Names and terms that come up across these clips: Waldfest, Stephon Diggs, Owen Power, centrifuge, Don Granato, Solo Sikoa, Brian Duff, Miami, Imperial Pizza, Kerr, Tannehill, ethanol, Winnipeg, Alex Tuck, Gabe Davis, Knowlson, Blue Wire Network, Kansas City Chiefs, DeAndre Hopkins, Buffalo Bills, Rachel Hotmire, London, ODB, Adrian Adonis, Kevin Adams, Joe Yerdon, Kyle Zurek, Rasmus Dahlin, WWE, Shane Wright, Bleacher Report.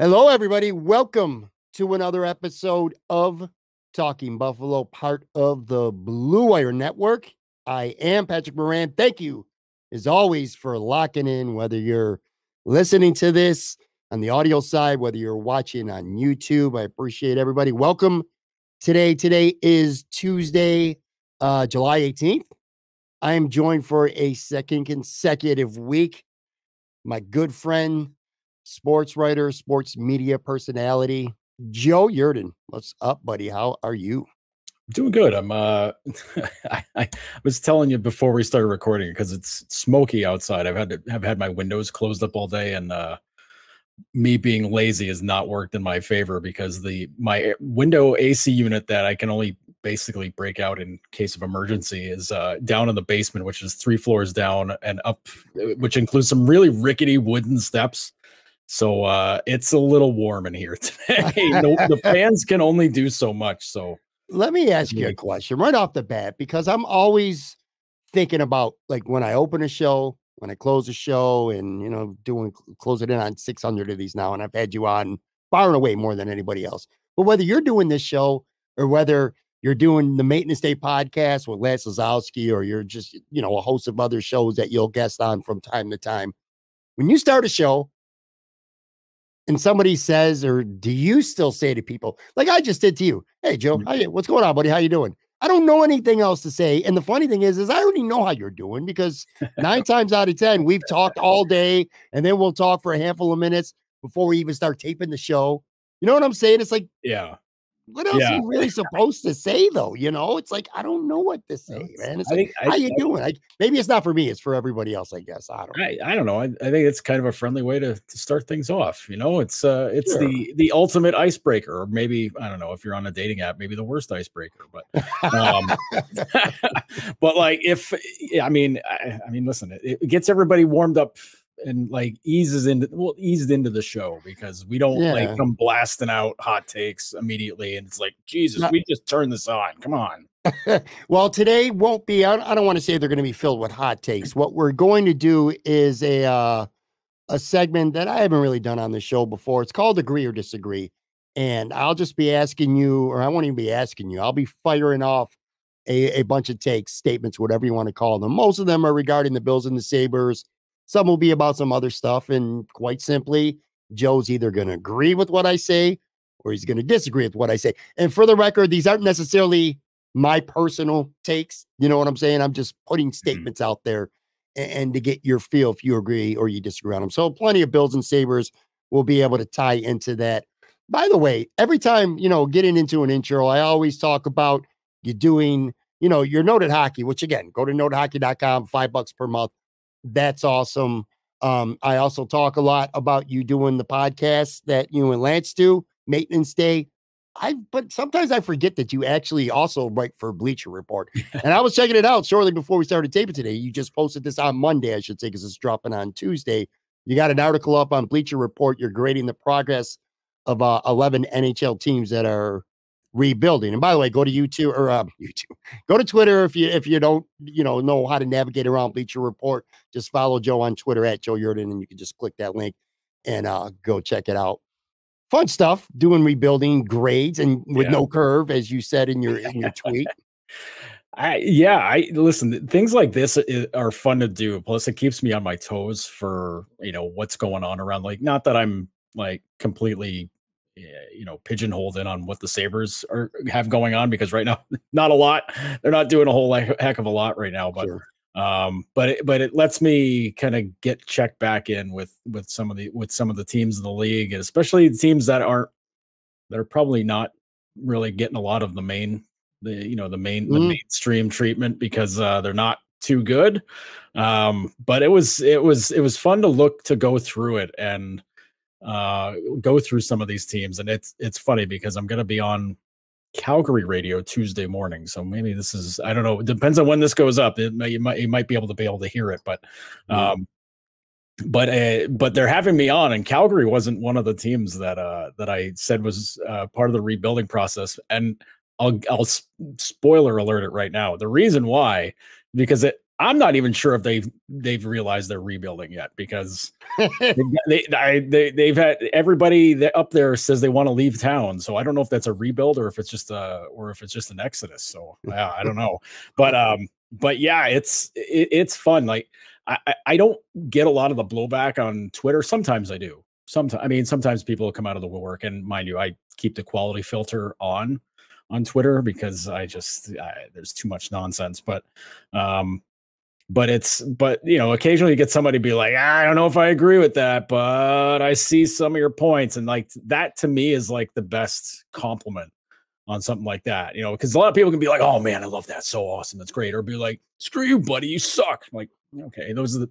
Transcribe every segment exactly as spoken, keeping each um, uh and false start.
Hello, everybody. Welcome to another episode of Talking Buffalo, part of the Blue Wire Network. I am Patrick Moran. Thank you, as always, for locking in, whether you're listening to this on the audio side, whether you're watching on YouTube. I appreciate everybody. Welcome today. Today is Tuesday, uh, July eighteenth. I am joined for a second consecutive week. My good friend, sports writer, sports media personality, Joe Yerdon. What's up, buddy? How are you? Doing good. I'm, uh, I, I was telling you before we started recording because it's smoky outside. I've had to have had my windows closed up all day, and, uh, me being lazy has not worked in my favor because the, my window A C unit that I can only basically break out in case of emergency is uh, down in the basement, which is three floors down and up, which includes some really rickety wooden steps. So uh, it's a little warm in here today. the, the fans can only do so much. So let me ask you a question right off the bat, because I'm always thinking about, like, when I open a show, when I close a show, and, you know, doing close it in on six hundred of these now. And I've had you on far and away more than anybody else. But whether you're doing this show or whether you're doing the Maintenance Day podcast with Lance Lazowski, or you're just, you know, a host of other shows that you'll guest on from time to time, when you start a show, and somebody says, or do you still say to people, like I just did to you, hey, Joe, how you, what's going on, buddy? How you doing? I don't know anything else to say. And the funny thing is, is I already know how you're doing, because nine times out of ten, we've talked all day, and then we'll talk for a handful of minutes before we even start taping the show. You know what I'm saying? It's like, yeah, what else yeah. are you really supposed to say, though? You know, it's like, I don't know what to say, man. It's I like, think, how I, you I, doing? I, maybe it's not for me. It's for everybody else, I guess. I don't know. I, I don't know. I, I think it's kind of a friendly way to, to start things off. You know, it's uh, it's sure. the, the ultimate icebreaker, or maybe, I don't know, if you're on a dating app, maybe the worst icebreaker. But, um, but like, if, I mean, I, I mean, listen, it, it gets everybody warmed up and like eases into well eased into the show, because we don't yeah. like come blasting out hot takes immediately, and it's like, Jesus, no. we just turned this on, come on. Well, today won't be, I don't want to say they're going to be filled with hot takes. What we're going to do is a uh a segment that I haven't really done on the show before. It's called Agree or Disagree, and I'll just be asking you, or I won't even be asking you, I'll be firing off a, a bunch of takes, statements, whatever you want to call them. Most of them are regarding the Bills and the Sabres. Some will be about some other stuff, and quite simply, Joe's either going to agree with what I say or he's going to disagree with what I say. And for the record, these aren't necessarily my personal takes. You know what I'm saying? I'm just putting statements out there and, and to get your feel if you agree or you disagree on them. So plenty of Bills and Sabres will be able to tie into that. By the way, every time, you know, getting into an intro, I always talk about you doing, you know, your Noted Hockey, which again, go to noted hockey dot com, five bucks per month. That's awesome. Um, I also talk a lot about you doing the podcast that you and Lance do, Maintenance Day. I but sometimes I forget that you actually also write for Bleacher Report. And I was checking it out shortly before we started taping today. You just posted this on Monday, I should say, because it's dropping on Tuesday. You got an article up on Bleacher Report. You're grading the progress of uh, eleven N H L teams that are rebuilding. And by the way, go to YouTube or um, YouTube. Go to Twitter if you if you don't you know know how to navigate around Bleacher Report. Just follow Joe on Twitter at Joe Yerdon, and you can just click that link and uh, go check it out. Fun stuff, doing rebuilding grades and with yeah. no curve, as you said in your in your tweet. I yeah, I listen. Things like this are fun to do. Plus, it keeps me on my toes for you know what's going on around. Like, not that I'm like completely, you know, pigeonholed in on what the Sabres are have going on, because right now, not a lot. They're not doing a whole like, heck of a lot right now, but sure. um, but it, but it lets me kind of get checked back in with with some of the with some of the teams in the league, and especially the teams that aren't that are probably not really getting a lot of the main the you know the main mm. the mainstream treatment, because uh, they're not too good. Um, but it was it was it was fun to look to go through it and. Uh, go through some of these teams, and it's it's funny because I'm going to be on Calgary radio Tuesday morning, so maybe this is I don't know. It depends on when this goes up. It may, you might you might be able to be able to hear it, but um, mm. but uh, but they're having me on, and Calgary wasn't one of the teams that uh that I said was uh, part of the rebuilding process. And I'll I'll spoiler alert it right now. The reason why, because it I'm not even sure if they've they've realized they're rebuilding yet, because they, they, I, they they've had everybody that up there says they want to leave town. So I don't know if that's a rebuild or if it's just a or if it's just an exodus. So yeah, I don't know. But um, but yeah, it's it, it's fun. Like I I don't get a lot of the blowback on Twitter. Sometimes I do. Sometimes I mean, sometimes people come out of the woodwork, and mind you, I keep the quality filter on on Twitter because I just I, there's too much nonsense. But um. But it's, but you know, occasionally you get somebody be like, I don't know if I agree with that, but I see some of your points. And like that to me is like the best compliment on something like that, you know, because a lot of people can be like, oh man, I love that. So awesome. That's great. Or be like, screw you, buddy. You suck. I'm like, okay, those are the,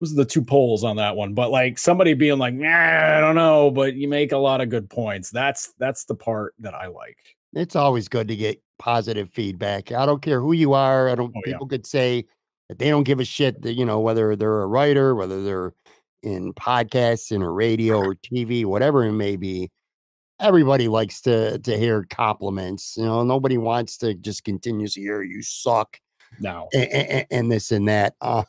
those are the two polls on that one. But like somebody being like, nah, I don't know, but you make a lot of good points. That's, that's the part that I like. It's always good to get positive feedback. I don't care who you are. I don't, oh, people yeah. could say, they don't give a shit that, you know, whether they're a writer, whether they're in podcasts, in a radio or T V, whatever it may be. Everybody likes to to hear compliments. You know, nobody wants to just continuously hear you suck. No, and, and, and this and that. Uh,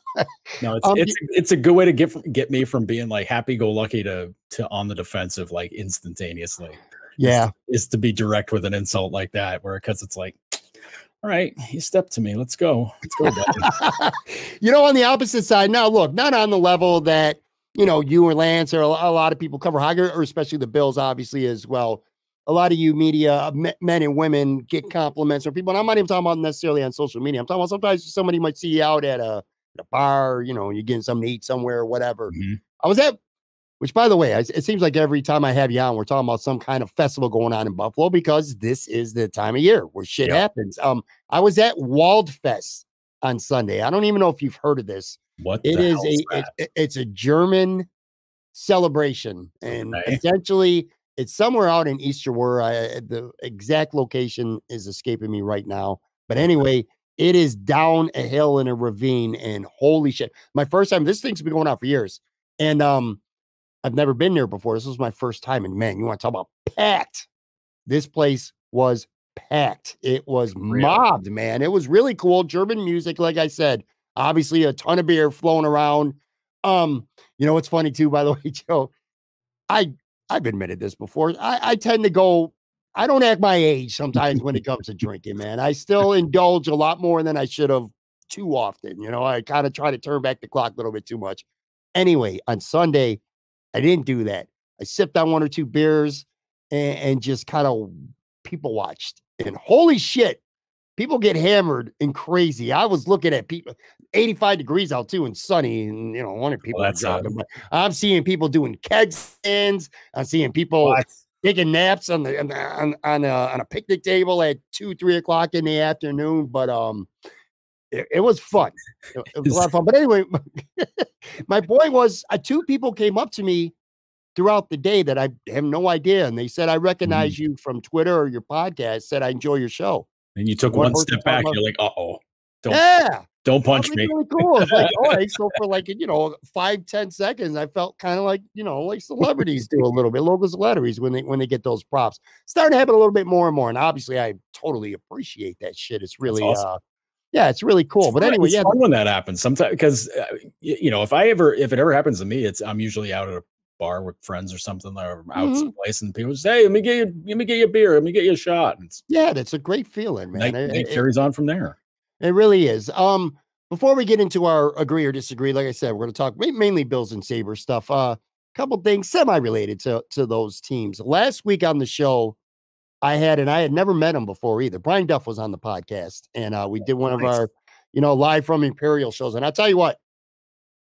no, it's, um, it's it's a good way to get get me from being like happy go lucky to to on the defensive like instantaneously. Yeah, is, is to be direct with an insult like that, where because it's like, all right, you stepped to me. Let's go. Let's go, buddy. You know, on the opposite side, now look, not on the level that, you know, you or Lance or a lot of people cover hockey, or especially the Bills, obviously, as well. A lot of you media men and women get compliments from people. And I'm not even talking about necessarily on social media. I'm talking about sometimes somebody might see you out at a, at a bar, you know, you're getting something to eat somewhere or whatever. Mm-hmm. I was at, which by the way, it seems like every time I have you on, we're talking about some kind of festival going on in Buffalo because this is the time of year where shit yep. happens. Um, I was at Waldfest on Sunday. I don't even know if you've heard of this. What it is, is a it, it's a German celebration, and okay. essentially it's somewhere out in Easterwood. I, the exact location is escaping me right now, but anyway, it is down a hill in a ravine, and holy shit, my first time. This thing's been going on for years, and um. I've never been there before. This was my first time. And man, you want to talk about packed. This place was packed. It was really? mobbed, man. It was really cool. German music, like I said, obviously a ton of beer flowing around. Um, you know, what's funny too, by the way, Joe, I, I've admitted this before. I, I tend to go, I don't act my age sometimes when it comes to drinking, man. I still indulge a lot more than I should have too often. You know, I kind of try to turn back the clock a little bit too much. Anyway, on Sunday, I didn't do that. I sipped on one or two beers and, and just kind of people watched. And holy shit, people get hammered and crazy. I was looking at people, eighty-five degrees out too and sunny, and you know, wanted people. Well, that's talking, but I'm seeing people doing keg stands. I'm seeing people what? taking naps on the on on, on, a, on a picnic table at two, three o'clock in the afternoon. But um, it, it was fun. It, it was a lot of fun. But anyway. My point was, uh, two people came up to me throughout the day that I have no idea. And they said, I recognize mm-hmm. you from Twitter or your podcast, said, I enjoy your show. And you took one, one step back. You're like, uh-oh, don't, yeah. don't punch me. Really cool. It's like, all right. So for like, you know, five, ten seconds, I felt kind of like, you know, like celebrities do a little bit, local celebrities when they, when they get those props. It's starting to happen a little bit more and more. And obviously I totally appreciate that shit. It's really, awesome. uh, Yeah, it's really cool. It's but fun, anyway, it's yeah, fun when that happens sometimes, because uh, you know, if I ever, if it ever happens to me, it's I'm usually out at a bar with friends or something, or out mm-hmm. someplace, and people say, "Hey, let me get you, let me get you a beer, let me get you a shot." And it's, yeah, that's a great feeling, man. Night, it, night it carries on from there. It really is. Um, before we get into our agree or disagree, like I said, we're going to talk mainly Bills and Sabres stuff. A uh, couple things semi-related to to those teams. Last week on the show, I had, and I had never met him before either. Brian Duff was on the podcast, and uh, we did one of nice. our, you know, live from Imperial shows. And I'll tell you what,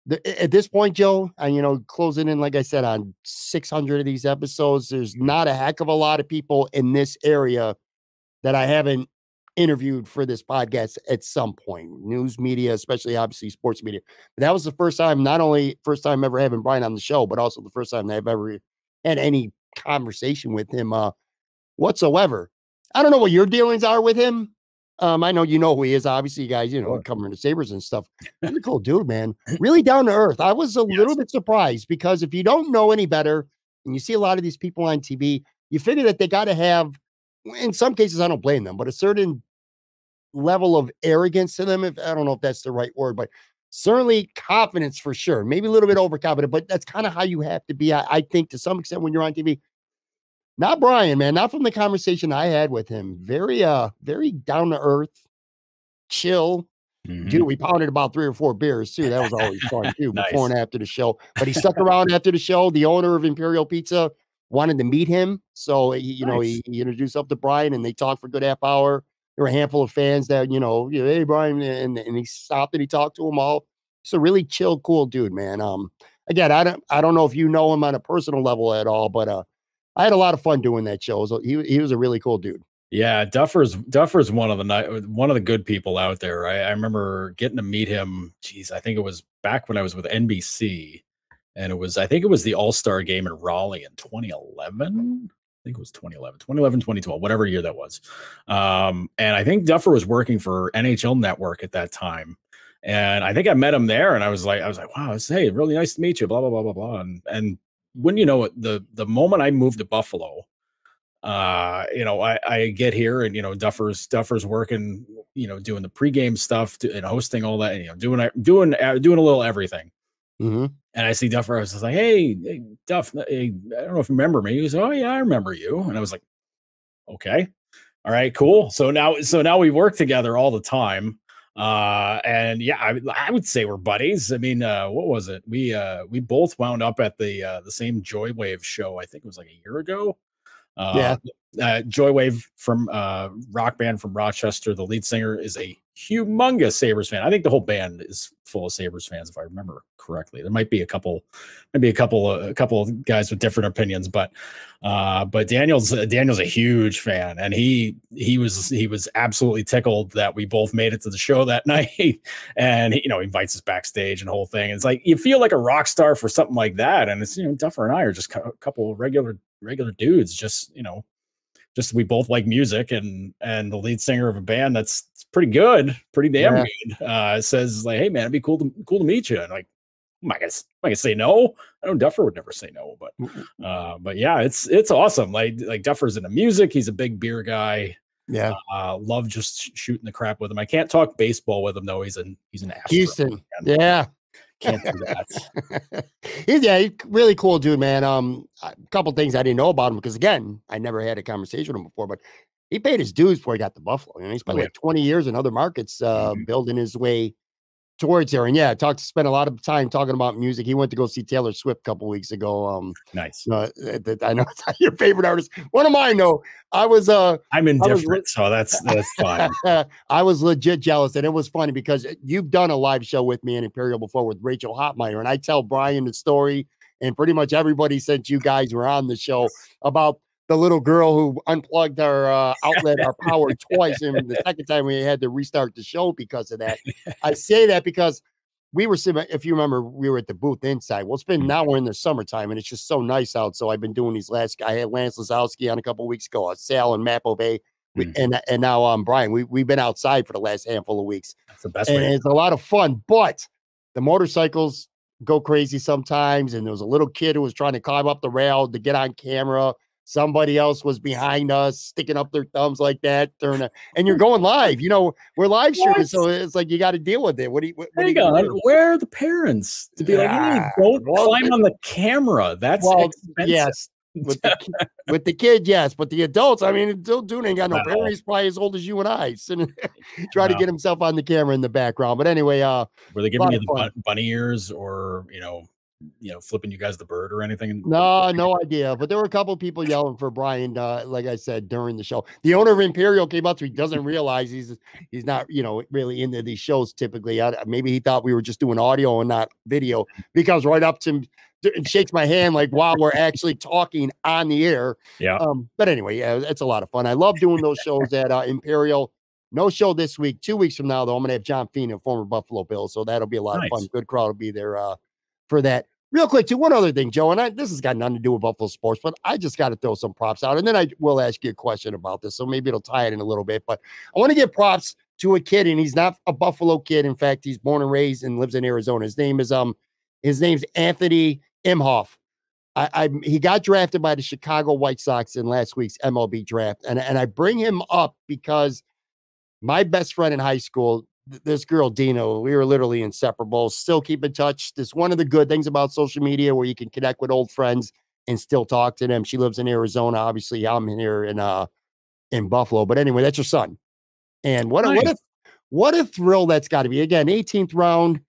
the, at this point, Joe, and, you know, closing in, like I said, on six hundred of these episodes, there's not a heck of a lot of people in this area that I haven't interviewed for this podcast at some point. News media, especially obviously sports media. But that was the first time, not only first time ever having Brian on the show, but also the first time that I've ever had any conversation with him. Uh, whatsoever. I don't know what your dealings are with him. Um, I know you know who he is, obviously, you guys, you know, sure. covering the Sabres and stuff. He's a cool dude, man. Really down to earth. I was a yes. little bit surprised because if you don't know any better and you see a lot of these people on T V, you figure that they got to have, in some cases, I don't blame them, but a certain level of arrogance to them. If I don't know if that's the right word, but certainly confidence for sure. Maybe a little bit overconfident, but that's kind of how you have to be, I, I think, to some extent when you're on T V. Not Brian, man. Not from the conversation I had with him. Very, uh, very down to earth, chill. Mm-hmm. Dude, we pounded about three or four beers too. That was always fun too, nice. Before and after the show. But he stuck around after the show. The owner of Imperial Pizza wanted to meet him, so he, you nice. know, he, he introduced up to Brian, and they talked for a good half hour. There were a handful of fans that you know, you know hey Brian, and and he stopped and he talked to them all. He's a really chill, cool dude, man. Um, again, I don't, I don't know if you know him on a personal level at all, but uh, I had a lot of fun doing that show. So he he was a really cool dude. Yeah, Duffer's Duffer's one of the one of the good people out there. I, I remember getting to meet him. Geez, I think it was back when I was with N B C, and it was I think it was the All-Star Game in Raleigh in twenty eleven. I think it was twenty eleven, twenty eleven, twenty twelve, whatever year that was. Um, and I think Duffer was working for N H L Network at that time. And I think I met him there, and I was like, I was like, wow, this, hey, really nice to meet you. Blah blah blah blah blah. And and wouldn't you know it, the the moment I moved to Buffalo. Uh, you know, I, I get here and, you know, Duffer's Duffer's working, you know, doing the pregame stuff to, and hosting all that, and, you know, doing, doing, doing a little everything. Mm-hmm. And I see Duffer, I was just like, Hey, hey Duff, hey, I don't know if you remember me. He was, oh yeah, I remember you. And I was like, okay, all right, cool. So now, so now we work together all the time. Uh, and yeah, I, I would say we're buddies. I mean, uh, what was it? We, uh, we both wound up at the, uh, the same Joywave show. I think it was like a year ago. Uh, yeah, uh, Joywave from uh, rock band from Rochester. The lead singer is a humongous Sabres fan. I think the whole band is full of Sabres fans, if I remember correctly. There might be a couple, maybe a couple, a couple of guys with different opinions, but uh, but Daniel's uh, Daniel's a huge fan, and he he was he was absolutely tickled that we both made it to the show that night, and he, you know he invites us backstage and the whole thing. And it's like you feel like a rock star for something like that, and it's you know Duffer and I are just a couple of regular. regular dudes, just, you know, just, we both like music, and, and the lead singer of a band that's pretty good, pretty damn yeah. good, uh, says like, hey man, it'd be cool to, cool to meet you. And like, I'm not gonna, I'm not gonna say no. I know Duffer would never say no, but, uh, but yeah, it's, it's awesome. Like, like Duffer's into music. He's a big beer guy. Yeah. Uh, love just shooting the crap with him. I can't talk baseball with him though. He's an, he's an Astro. Houston. Yeah. Can't do that. Yeah, really cool dude, man. Um, a couple things I didn't know about him because again, I never had a conversation with him before. But he paid his dues before he got to Buffalo, and you know, he spent oh, yeah. like twenty years in other markets, uh, mm-hmm. building his way towards there. And yeah, talked spent a lot of time talking about music. He went to go see Taylor Swift a couple weeks ago. Um, nice. Uh, I know it's not your favorite artist. One of mine, though. I was. Uh, I'm indifferent, was, so that's that's fine. I was legit jealous, and it was funny because you've done a live show with me in Imperial before with Rachel Hotmire, and I tell Brian the story, and pretty much everybody since you guys were on the show about the little girl who unplugged our uh, outlet, our power twice, and the second time we had to restart the show because of that. I say that because we were, if you remember, we were at the booth inside. Well, it's been now we're in the summertime, and it's just so nice out. So I've been doing these last. I had Lance Lazowski on a couple of weeks ago, Sal and Matt Bovee, mm. and and now um Brian. We we've been outside for the last handful of weeks. That's the best, and way. It's a lot of fun. But the motorcycles go crazy sometimes, and there was a little kid who was trying to climb up the rail to get on camera. Somebody else was behind us, sticking up their thumbs like that. A, and you're going live. You know, we're live streaming, so it's like you got to deal with it. What do you? What, what Hang on. Do? Where are the parents to be yeah. like, hey, don't well, climb on the camera? That's well, expensive. Yes. With the, with the kid, yes. But the adults, I mean, dude ain't got no wow. parents. He's probably as old as you and I. Sitting, try wow. to get himself on the camera in the background. But anyway. Uh, were they giving you the fun. bunny ears or, you know, you know, flipping you guys the bird or anything? No, no idea. But there were a couple of people yelling for Brian, uh, like I said, during the show. The owner of Imperial came up to me, doesn't realize he's he's not, you know, really into these shows typically. I, maybe he thought we were just doing audio and not video. He comes right up to him and shakes my hand like, wow, we're actually talking on the air. Yeah. Um, but anyway, yeah, it's a lot of fun. I love doing those shows at uh, Imperial. No show this week. Two weeks from now, though, I'm going to have John Feeney, former Buffalo Bills. So that'll be a lot nice. of fun. Good crowd will be there uh, for that. Real quick, too, one other thing, Joe, and I, this has got nothing to do with Buffalo sports, but I just got to throw some props out, and then I will ask you a question about this, so maybe it'll tie it in a little bit, but I want to give props to a kid, and he's not a Buffalo kid. In fact, he's born and raised and lives in Arizona. His name is um, his name's Anthony Imhoff. I, I he got drafted by the Chicago White Sox in last week's M L B draft, and, and I bring him up because my best friend in high school, th this girl, Dino, we were literally inseparable. Still keep in touch. It's one of the good things about social media where you can connect with old friends and still talk to them. She lives in Arizona. Obviously, I'm here in uh in Buffalo. But anyway, that's your son. And what, nice. what, a, what a thrill that's got to be. Again, eighteenth round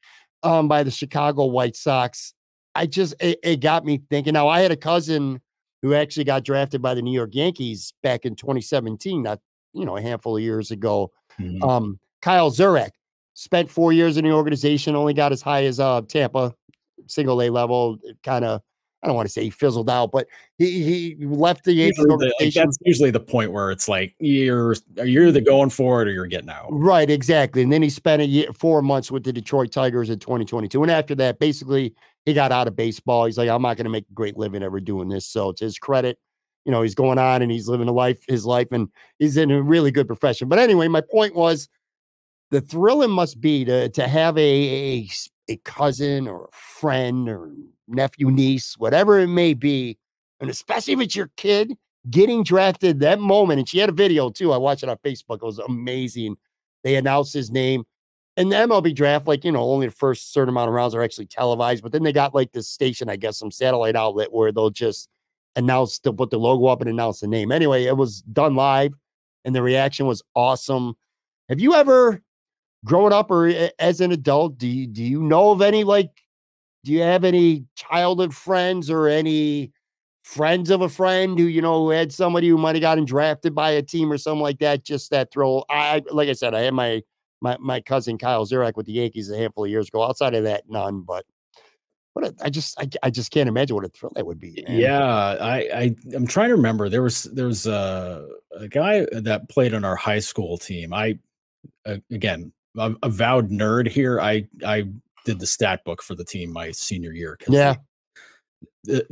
um, by the Chicago White Sox. I just, it, it got me thinking. Now, I had a cousin who actually got drafted by the New York Yankees back in twenty seventeen, not, you know, a handful of years ago. Mm-hmm. um, Kyle Zurek spent four years in the organization, only got as high as uh, Tampa, single A level. Kind of, I don't want to say he fizzled out, but he, he left the usually organization. The, that's usually the point where it's like, you're, you're either going for it or you're getting out. Right, exactly. And then he spent a year, four months with the Detroit Tigers in twenty twenty-two. And after that, basically, he got out of baseball. He's like, I'm not going to make a great living ever doing this. So to his credit, you know, he's going on and he's living a life, his life, and he's in a really good profession. But anyway, my point was the thrill it must be to, to have a, a, a cousin or a friend or nephew, niece, whatever it may be. And especially if it's your kid getting drafted that moment. And she had a video too. I watched it on Facebook. It was amazing. They announced his name. And the M L B draft, like, you know, only the first certain amount of rounds are actually televised. But then they got like this station, I guess, some satellite outlet where they'll just announce, they'll put the logo up and announce the name. Anyway, it was done live and the reaction was awesome. Have you ever grown up or as an adult, do you, do you know of any, like, do you have any childhood friends or any friends of a friend who, you know, who had somebody who might have gotten drafted by a team or something like that? Just that thrill. I, like I said, I had my, My my cousin Kyle Zurek with the Yankees a handful of years ago. Outside of that, none. But what a, I just I, I just can't imagine what a thrill that would be, man. Yeah, I, I I'm trying to remember. There was there was a, a guy that played on our high school team. I uh, again a avowed nerd here. I I did the stat book for the team my senior year. Yeah. Like,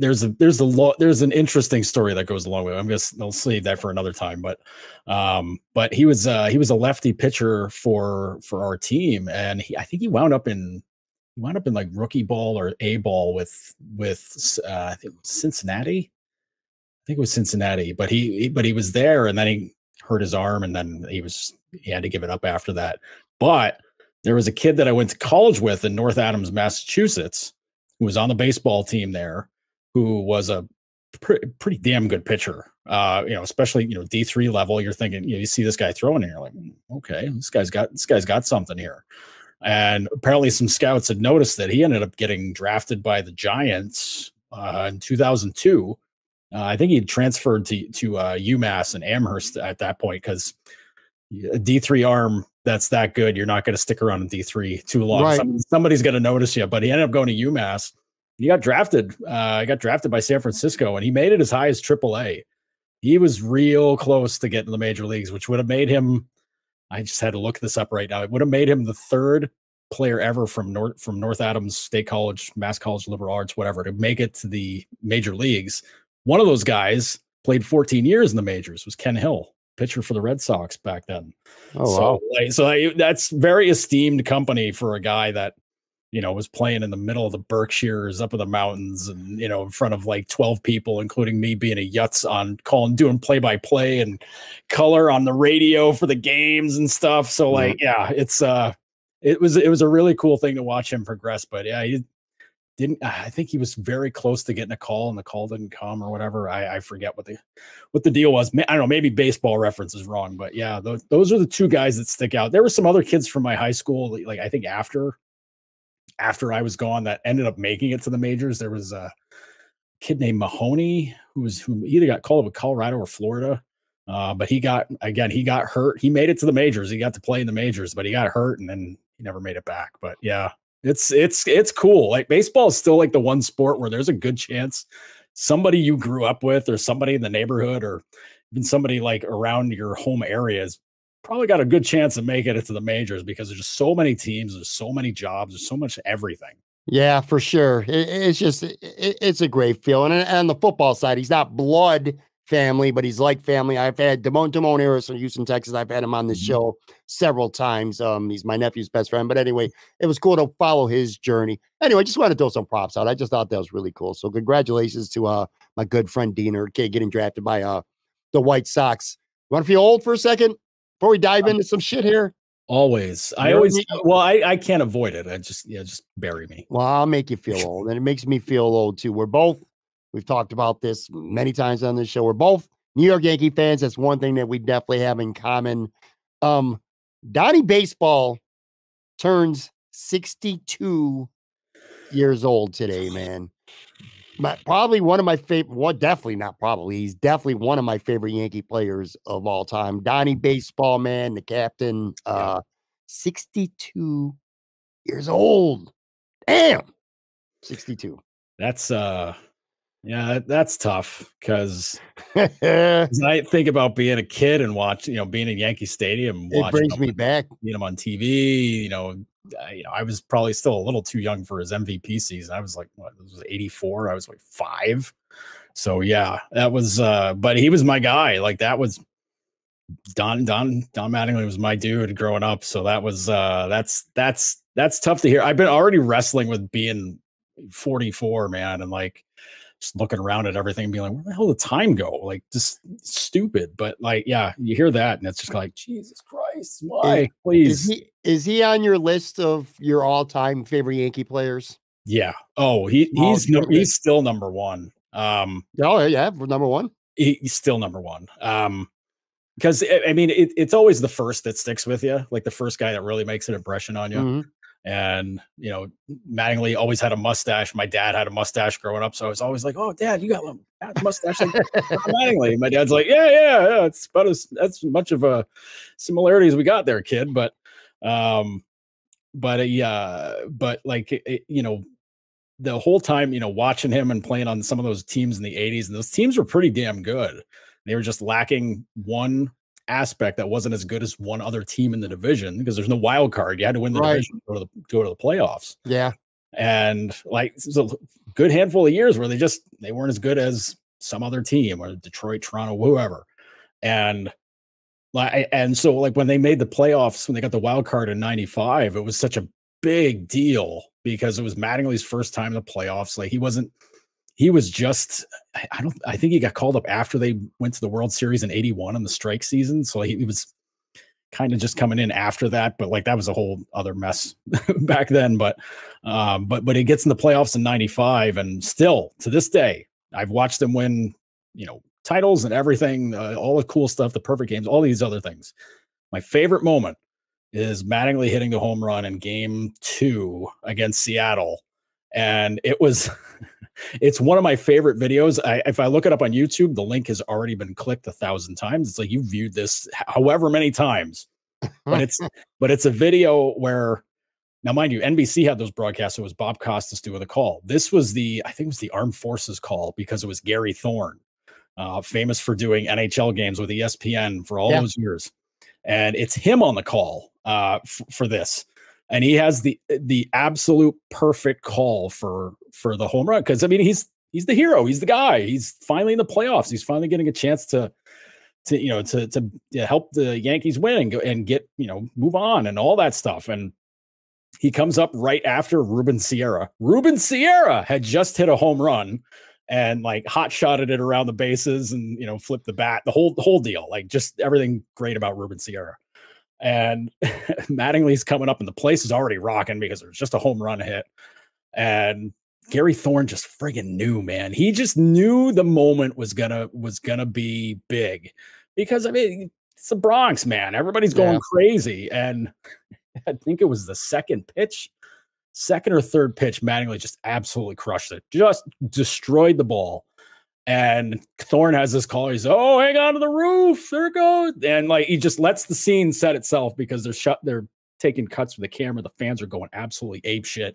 there's a there's a lot there's an interesting story that goes along with it. I'm just I'll save that for another time. But um, but he was uh, he was a lefty pitcher for for our team, and he, I think he wound up in he wound up in like rookie ball or A ball with with uh, I think Cincinnati, I think it was Cincinnati. But he, he but he was there, and then he hurt his arm, and then he was he had to give it up after that. But there was a kid that I went to college with in North Adams, Massachusetts, who was on the baseball team there, who was a pre pretty damn good pitcher. Uh, you know, especially, you know, D three level, you're thinking, you know, you see this guy throwing and you're like, okay, this guy's got, this guy's got something here. And apparently some scouts had noticed that he ended up getting drafted by the Giants uh, in two thousand two. Uh, I think he had transferred to, to uh, UMass and Amherst at that point, because a D three arm that's that good, you're not going to stick around in D three too long. Right. Some, somebody's going to notice you. But he ended up going to UMass. He got drafted. Uh, got drafted by San Francisco, and he made it as high as triple A. He was real close to getting to the major leagues, which would have made him, I just had to look this up right now, it would have made him the third player ever from North, from North Adams State College, Mass College, Liberal Arts, whatever, to make it to the major leagues. One of those guys played fourteen years in the majors, was Ken Hill, pitcher for the Red Sox back then. Oh, so, wow. Like, so I, that's very esteemed company for a guy that, you know, was playing in the middle of the Berkshires, up in the mountains, and, you know, in front of like twelve people, including me being a yutz on calling, doing play-by-play and color on the radio for the games and stuff. So like, yeah, it's uh, it was, it was a really cool thing to watch him progress. But yeah, he didn't, I think he was very close to getting a call and the call didn't come or whatever. I, I forget what the, what the deal was. I don't know, maybe Baseball Reference is wrong, but yeah, those, those are the two guys that stick out. There were some other kids from my high school, like I think after, after I was gone, that ended up making it to the majors. There was a kid named Mahoney who was, who either got called up with Colorado or Florida. Uh, but he got, again, he got hurt. He made it to the majors. He got to play in the majors, but he got hurt and then he never made it back. But yeah, it's, it's, it's cool. Like baseball is still like the one sport where there's a good chance somebody you grew up with or somebody in the neighborhood or even somebody like around your home area is probably got a good chance of making it to the majors, because there's just so many teams, there's so many jobs, there's so much everything. Yeah, for sure. It, it's just, it, it's a great feeling. And, and on the football side, he's not blood family, but he's like family. I've had Damone Damone Harris from Houston, Texas. I've had him on the mm-hmm. show several times. Um, he's my nephew's best friend. But anyway, it was cool to follow his journey. Anyway, I just wanted to throw some props out. I just thought that was really cool. So congratulations to uh my good friend Dean, or kid getting drafted by uh the White Sox. You want to feel old for a second? before we dive into some shit here? Always. I always, me? well, I, I can't avoid it. I just, yeah, just bury me. Well, I'll make you feel old, and it makes me feel old too. We're both, we've talked about this many times on this show. We're both New York Yankee fans. That's one thing that we definitely have in common. Um, Donnie Baseball turns sixty-two years old today, man. My, probably one of my favorite, well, definitely not probably, he's definitely one of my favorite Yankee players of all time. Donnie Baseball, man, the captain, uh, sixty-two years old. Damn, sixty-two. That's, uh, yeah, that's tough, because I think about being a kid and watching, you know, being in Yankee Stadium. It brings me back. You know, on T V, you know, I, you know, I was probably still a little too young for his M V P season. I was like, what, it was eighty-four. I was like five. So yeah, that was, uh, but he was my guy. Like that was Don, Don, Don Mattingly was my dude growing up. So that was, uh, that's, that's, that's tough to hear. I've been already wrestling with being forty-four, man. And like, just looking around at everything and being like, where the hell did time go? Like just stupid. But like, yeah, you hear that and it's just like, Jesus Christ, why? Is, please. Is he, is he on your list of your all time favorite Yankee players? Yeah. Oh, he he's, oh, no, he's still number one. Um, Oh yeah. Number one. He, he's still number one. Um, cause I mean, it, it's always the first that sticks with you. Like the first guy that really makes an impression on you. Mm-hmm. And, you know, Mattingly always had a mustache. My dad had a mustache growing up. So I was always like, oh, Dad, you got a mustache like Mattingly. My dad's like, yeah, yeah, yeah. It's about as, that's much of a similarity as we got there, kid. But, um, but, uh, yeah, but like, it, it, you know, the whole time, you know, watching him and playing on some of those teams in the eighties, and those teams were pretty damn good. They were just lacking one aspect that wasn't as good as one other team in the division, because there's no wild card. You had to win the right. division to go to the, go to the playoffs. Yeah. And like, it was a good handful of years where they just, they weren't as good as some other team, or Detroit, Toronto, whoever. And like, and so like when they made the playoffs, when they got the wild card in ninety-five, it was such a big deal because it was Mattingly's first time in the playoffs. Like he wasn't, He was just, I don't, I think he got called up after they went to the World Series in eighty-one in the strike season. So he, he was kind of just coming in after that, but like that was a whole other mess back then. But, um, but, but he gets in the playoffs in ninety-five, and still to this day, I've watched him win, you know, titles and everything, uh, all the cool stuff, the perfect games, all these other things. My favorite moment is Mattingly hitting the home run in game two against Seattle. And it was, it's one of my favorite videos. I, if I look it up on YouTube, the link has already been clicked a thousand times. It's like you viewed this however many times, but it's, but it's a video where, now mind you, N B C had those broadcasts. So it was Bob Costas doing the call. This was the, I think it was the Armed Forces call, because it was Gary Thorne, uh, famous for doing N H L games with E S P N for all yeah. those years. And it's him on the call uh, for this. And he has the the absolute perfect call for for the home run, because I mean he's he's the hero, he's the guy, he's finally in the playoffs, he's finally getting a chance to to you know to to, to help the Yankees win and go and get you know move on and all that stuff. And he comes up right after Ruben Sierra. Ruben Sierra had just hit a home run and like hot shotted it around the bases and you know flipped the bat, the whole the whole deal, like just everything great about Ruben Sierra. And Mattingly's coming up and the place is already rocking because there's just a home run hit. And Gary Thorne just friggin' knew, man. He just knew the moment was gonna was gonna be big, because I mean it's the Bronx, man. Everybody's going yeah. crazy. And I think it was the second pitch, second or third pitch, Mattingly just absolutely crushed it, just destroyed the ball. And Thorne has this call. He's, oh, hang on to the roof. There it goes. And like, he just lets the scene set itself, because they're shut. They're taking cuts from the camera. The fans are going absolutely apeshit.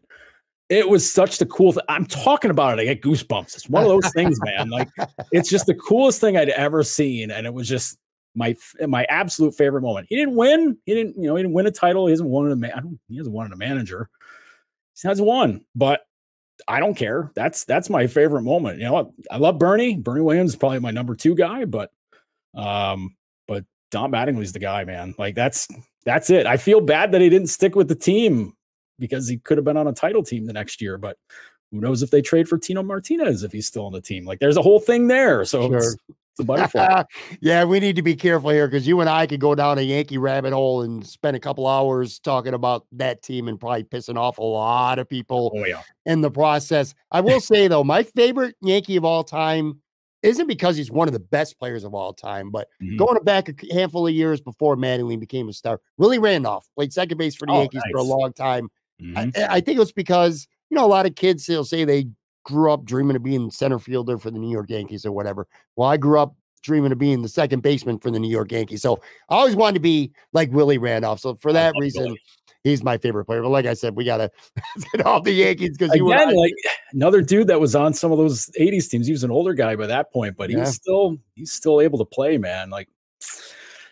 It was such the cool thing. I'm talking about it. I get goosebumps. It's one of those things, man. Like, it's just the coolest thing I'd ever seen. And it was just my, my absolute favorite moment. He didn't win. He didn't, you know, he didn't win a title. He hasn't won a man. I don't, he hasn't won a manager. He hasn't won, but I don't care. That's, that's my favorite moment. You know, I, I love Bernie. Bernie Williams is probably my number two guy, but, um, but Don Mattingly's the guy, man. Like that's, that's it. I feel bad that he didn't stick with the team, because he could have been on a title team the next year, but who knows if they trade for Tino Martinez, if he's still on the team, like there's a whole thing there. So sure. it's, It's a butterfly. Yeah, we need to be careful here because you and I could go down a Yankee rabbit hole and spend a couple hours talking about that team and probably pissing off a lot of people oh, yeah. in the process. I will say, though, my favorite Yankee of all time isn't because he's one of the best players of all time, but mm-hmm. going back a handful of years before Mattingly became a star, Willie Randolph played second base for the oh, Yankees nice. for a long time. Mm-hmm. I, I think it was because, you know, a lot of kids, they'll say they grew up dreaming of being center fielder for the New York Yankees or whatever. Well, I grew up dreaming of being the second baseman for the New York Yankees. So I always wanted to be like Willie Randolph. So for that reason, Billy. he's my favorite player. But like I said, we got to get off the Yankees because you were like another dude that was on some of those eighties teams. He was an older guy by that point, but yeah. he's still, he's still able to play, man. Like,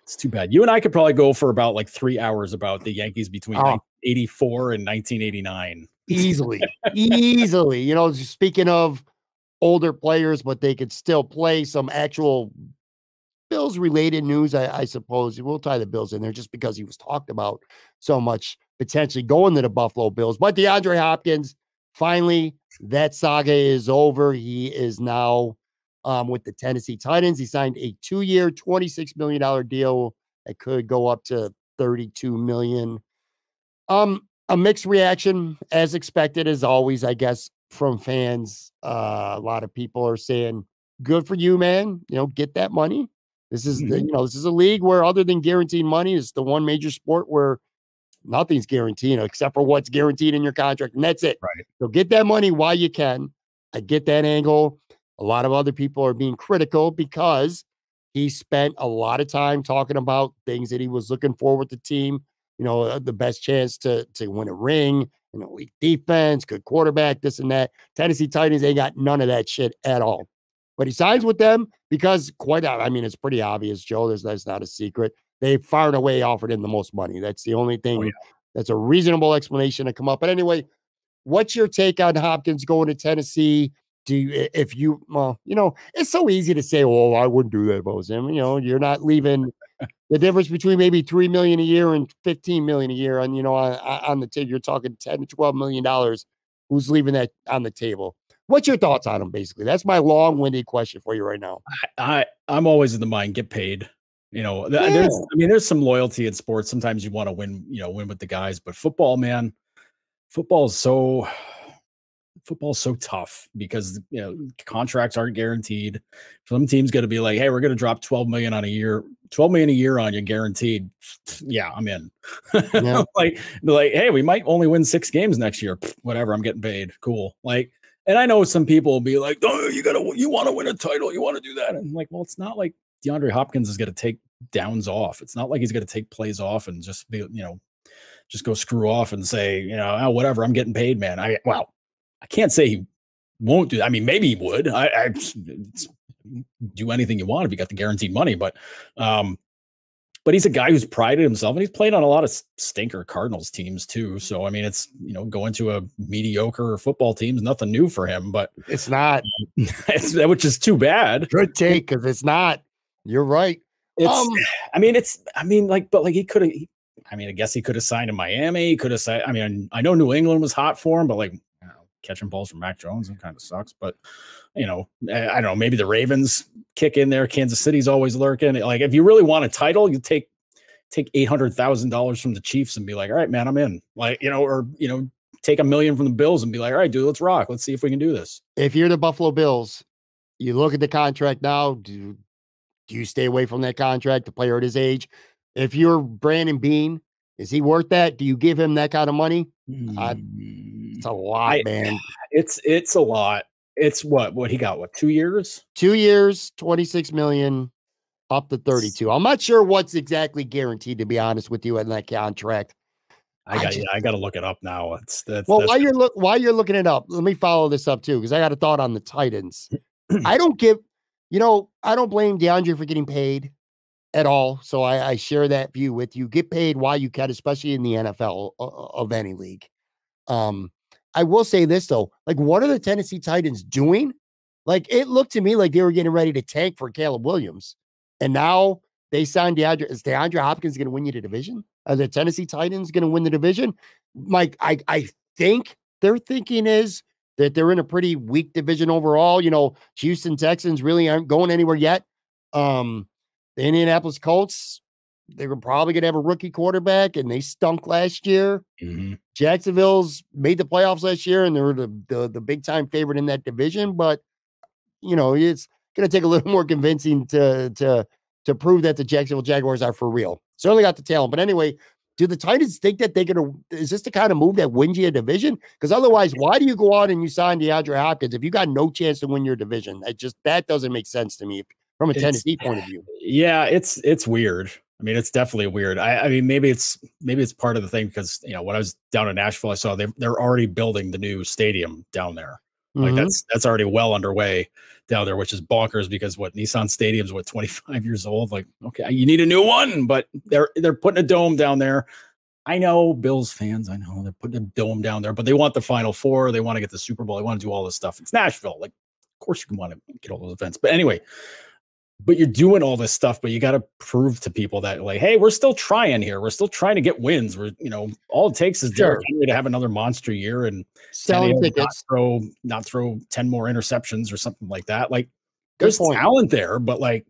it's too bad. You and I could probably go for about like three hours about the Yankees between oh. nineteen eighty-four and nineteen eighty-nine. Easily, easily. You know, speaking of older players, but they could still play, some actual Bills related news, I, I suppose. We'll tie the Bills in there just because he was talked about so much, potentially going to the Buffalo Bills. But DeAndre Hopkins, finally, that saga is over. He is now um, with the Tennessee Titans. He signed a two-year, twenty-six million dollar deal that could go up to thirty-two million dollars. Um, a mixed reaction, as expected, as always, I guess, from fans. Uh, a lot of people are saying, good for you, man. You know, get that money. This is, the, you know, this is a league where, other than guaranteed money, it's the one major sport where nothing's guaranteed except for what's guaranteed in your contract. And that's it. Right. So get that money while you can. I get that angle. A lot of other people are being critical because he spent a lot of time talking about things that he was looking for with the team. You know, the best chance to, to win a ring, an elite defense, good quarterback, this and that. Tennessee Titans ain't got none of that shit at all. But he signs with them because, quite, I mean, it's pretty obvious, Joe. There's, that's not a secret. They far and away offered him the most money. That's the only thing. Oh, yeah. That's a reasonable explanation to come up. But anyway, what's your take on Hopkins going to Tennessee? Do you, if you, well, you know, it's so easy to say, oh, I wouldn't do that if I was him. You know, you're not leaving the difference between maybe three million dollars a year and fifteen million dollars a year. And, you know, on, on the table, you're talking ten to twelve million dollars. Who's leaving that on the table? What's your thoughts on him, basically? That's my long-winded question for you right now. I, I, I'm always in the mind, get paid. You know, th yeah. there's, I mean, there's some loyalty in sports. Sometimes you want to win, you know, win with the guys. But football, man, football is so football is so tough because, you know, contracts aren't guaranteed. Some teams got to be like, hey, we're going to drop twelve million dollars on a year, twelve million dollars a year on you, guaranteed. Yeah, I'm in. Yeah. like, like, hey, we might only win six games next year. Whatever, I'm getting paid. Cool. Like. And I know some people will be like, oh, you gotta, you want to win a title, you want to do that. And I'm like, well, it's not like DeAndre Hopkins is going to take downs off. It's not like he's going to take plays off and just be, you know, just go screw off and say, you know, oh, whatever, I'm getting paid, man. I, wow, I can't say he won't do that. I mean, maybe he would. I, I do anything you want if you got the guaranteed money, but, um, but he's a guy who's prided himself, and he's played on a lot of stinker Cardinals teams too. So, I mean, it's, you know, going to a mediocre football team is nothing new for him, but it's not, it's, which is too bad. Good take, because it's not, you're right. It's, um, I mean, it's, I mean, like, but like he could have, I mean, I guess he could have signed in Miami. He could have signed, I mean, I know New England was hot for him, but like, you know, catching balls from Mac Jones, it kind of sucks. But, you know, I don't know, maybe the Ravens kick in there. Kansas City's always lurking. Like, if you really want a title, you take take eight hundred thousand dollars from the Chiefs and be like, all right, man, I'm in. Like, you know, or, you know, take a million from the Bills and be like, all right, dude, let's rock. Let's see if we can do this. If you're the Buffalo Bills, you look at the contract now. Do, do you stay away from that contract, the player at his age? If you're Brandon Beane, is he worth that? Do you give him that kind of money? Mm. I, it's a lot, I, man. It's, it's a lot. It's what, what he got, what, two years? Two years, twenty-six million up to thirty-two. I'm not sure what's exactly guaranteed, to be honest with you, in that contract. I got, I, yeah, I got to look it up now. It's that's, well, that's, while you're look, while you're looking it up, let me follow this up too, because I got a thought on the Titans. I don't give, you know, I don't blame DeAndre for getting paid at all. So I, I share that view with you. Get paid while you can, especially in the N F L uh, of any league. Um, I will say this, though. Like, what are the Tennessee Titans doing? Like, it looked to me like they were getting ready to tank for Caleb Williams. And now they signed DeAndre. Is DeAndre Hopkins going to win you the division? Are the Tennessee Titans going to win the division? Mike, I, I think their thinking is that they're in a pretty weak division overall. You know, Houston Texans really aren't going anywhere yet. Um, the Indianapolis Colts, they were probably going to have a rookie quarterback, and they stunk last year. Mm-hmm. Jacksonville's made the playoffs last year, and they were the, the, the big-time favorite in that division. But, you know, it's going to take a little more convincing to to to prove that the Jacksonville Jaguars are for real. Certainly got the talent. But anyway, do the Titans think that they're going to – is this the kind of move that wins you a division? Because otherwise, why do you go out and you sign DeAndre Hopkins if you got no chance to win your division? That just – that doesn't make sense to me from a Tennessee it's, point of view. Yeah, it's it's weird. I mean, it's definitely weird. I, I mean, maybe it's maybe it's part of the thing because, you know, when I was down in Nashville, I saw they they're already building the new stadium down there. Like mm-hmm. that's that's already well underway down there, which is bonkers because what Nissan Stadium's what twenty-five years old. Like, okay, you need a new one, but they're they're putting a dome down there. I know Bills fans, I know they're putting a dome down there, but they want the Final Four, they want to get the Super Bowl, they want to do all this stuff. It's Nashville, like, of course you can want to get all those events, but anyway. But you're doing all this stuff, but you got to prove to people that, like, hey, we're still trying here. We're still trying to get wins. We're, you know, all it takes is Derrick sure. Henry to have another monster year and selling tickets, not throw, not throw ten more interceptions or something like that. Like, Good there's point. talent there, but like,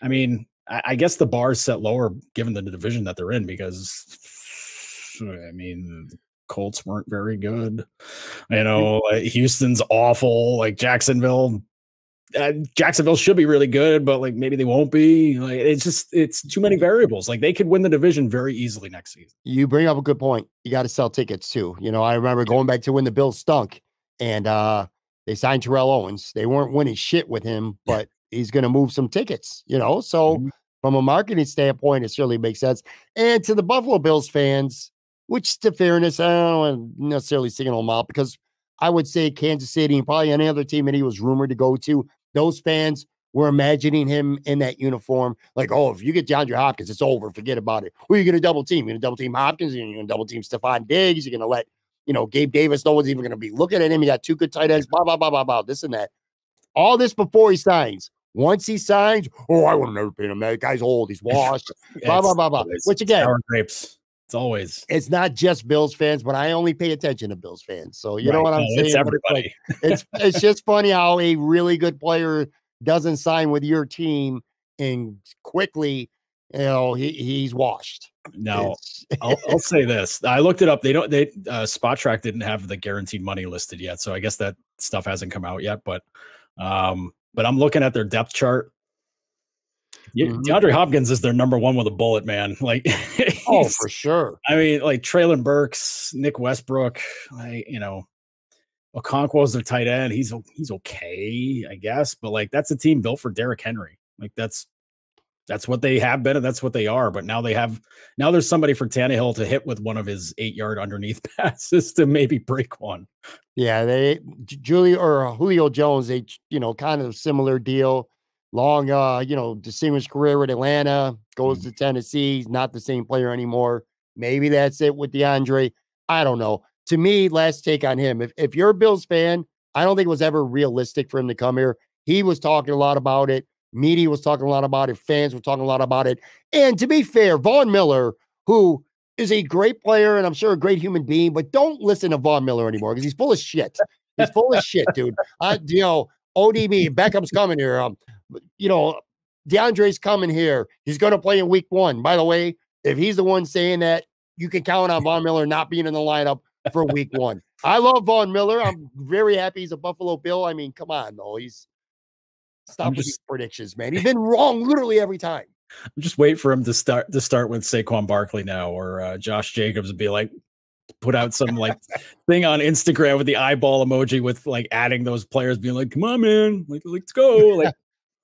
I mean, I, I guess the bar is set lower given the division that they're in because, I mean, Colts weren't very good. You know, Houston's awful. Like Jacksonville. Uh, Jacksonville should be really good, but like maybe they won't be. Like it's just it's too many variables. Like they could win the division very easily next season. You bring up a good point. You got to sell tickets too. You know, I remember going back to when the Bills stunk and uh they signed Terrell Owens. They weren't winning shit with him, but he's going to move some tickets. You know, so mm-hmm. from a marketing standpoint, it certainly makes sense. And to the Buffalo Bills fans, which to fairness, I don't necessarily single them out because I would say Kansas City and probably any other team that he was rumored to go to, those fans were imagining him in that uniform. Like, oh, if you get DeAndre Hopkins, it's over. Forget about it. Who are you going to double team? You're going to double team Hopkins. You're going to double team Stephon Diggs. You're going to let, you know, Gabe Davis. No one's even going to be looking at him. You got two good tight ends, blah, blah, blah, blah, blah, this and that. All this before he signs. Once he signs, oh, I would have never paid him. That guy's old. He's washed. Blah, blah, blah, blah. Which again, sour grapes. It's always. It's not just Bills fans, but I only pay attention to Bills fans. So you right. know what I'm no, saying? It's everybody. It's, like, it's, it's just funny how a really good player doesn't sign with your team and quickly, you know, he, he's washed. No, I'll, I'll say this. I looked it up. They don't, they, uh, SpotTrack didn't have the guaranteed money listed yet. So I guess that stuff hasn't come out yet, but, um, but I'm looking at their depth chart. Yeah, DeAndre Hopkins is their number one with a bullet, man. Like, oh, for sure. I mean, like Traylon Burks, Nick Westbrook, I, you know, Okonkwo's their tight end. He's he's okay, I guess, but like that's a team built for Derrick Henry. Like that's that's what they have been and that's what they are. But now they have now there's somebody for Tannehill to hit with one of his eight yard underneath passes to maybe break one. Yeah, they Julio or Julio Jones, they you know kind of similar deal. Long, uh, you know, distinguished career at Atlanta, goes to Tennessee. He's not the same player anymore. Maybe that's it with DeAndre. I don't know. To me, last take on him. If, if you're a Bills fan, I don't think it was ever realistic for him to come here. He was talking a lot about it. Media was talking a lot about it. Fans were talking a lot about it. And to be fair, Von Miller, who is a great player and I'm sure a great human being, but don't listen to Von Miller anymore because he's full of shit. He's full of shit, dude. I, you know, O D B, Beckham's coming here. Um, You know, DeAndre's coming here. He's going to play in week one. By the way, if he's the one saying that, you can count on Von Miller not being in the lineup for week one. I love Von Miller. I'm very happy he's a Buffalo Bill. I mean, come on, though. He's stop just, with these predictions, man. He's been wrong literally every time. I'm just waiting for him to start to start with Saquon Barkley now or uh, Josh Jacobs and be like, put out some like thing on Instagram with the eyeball emoji with like adding those players being like, come on, man. Like, let's go. Like,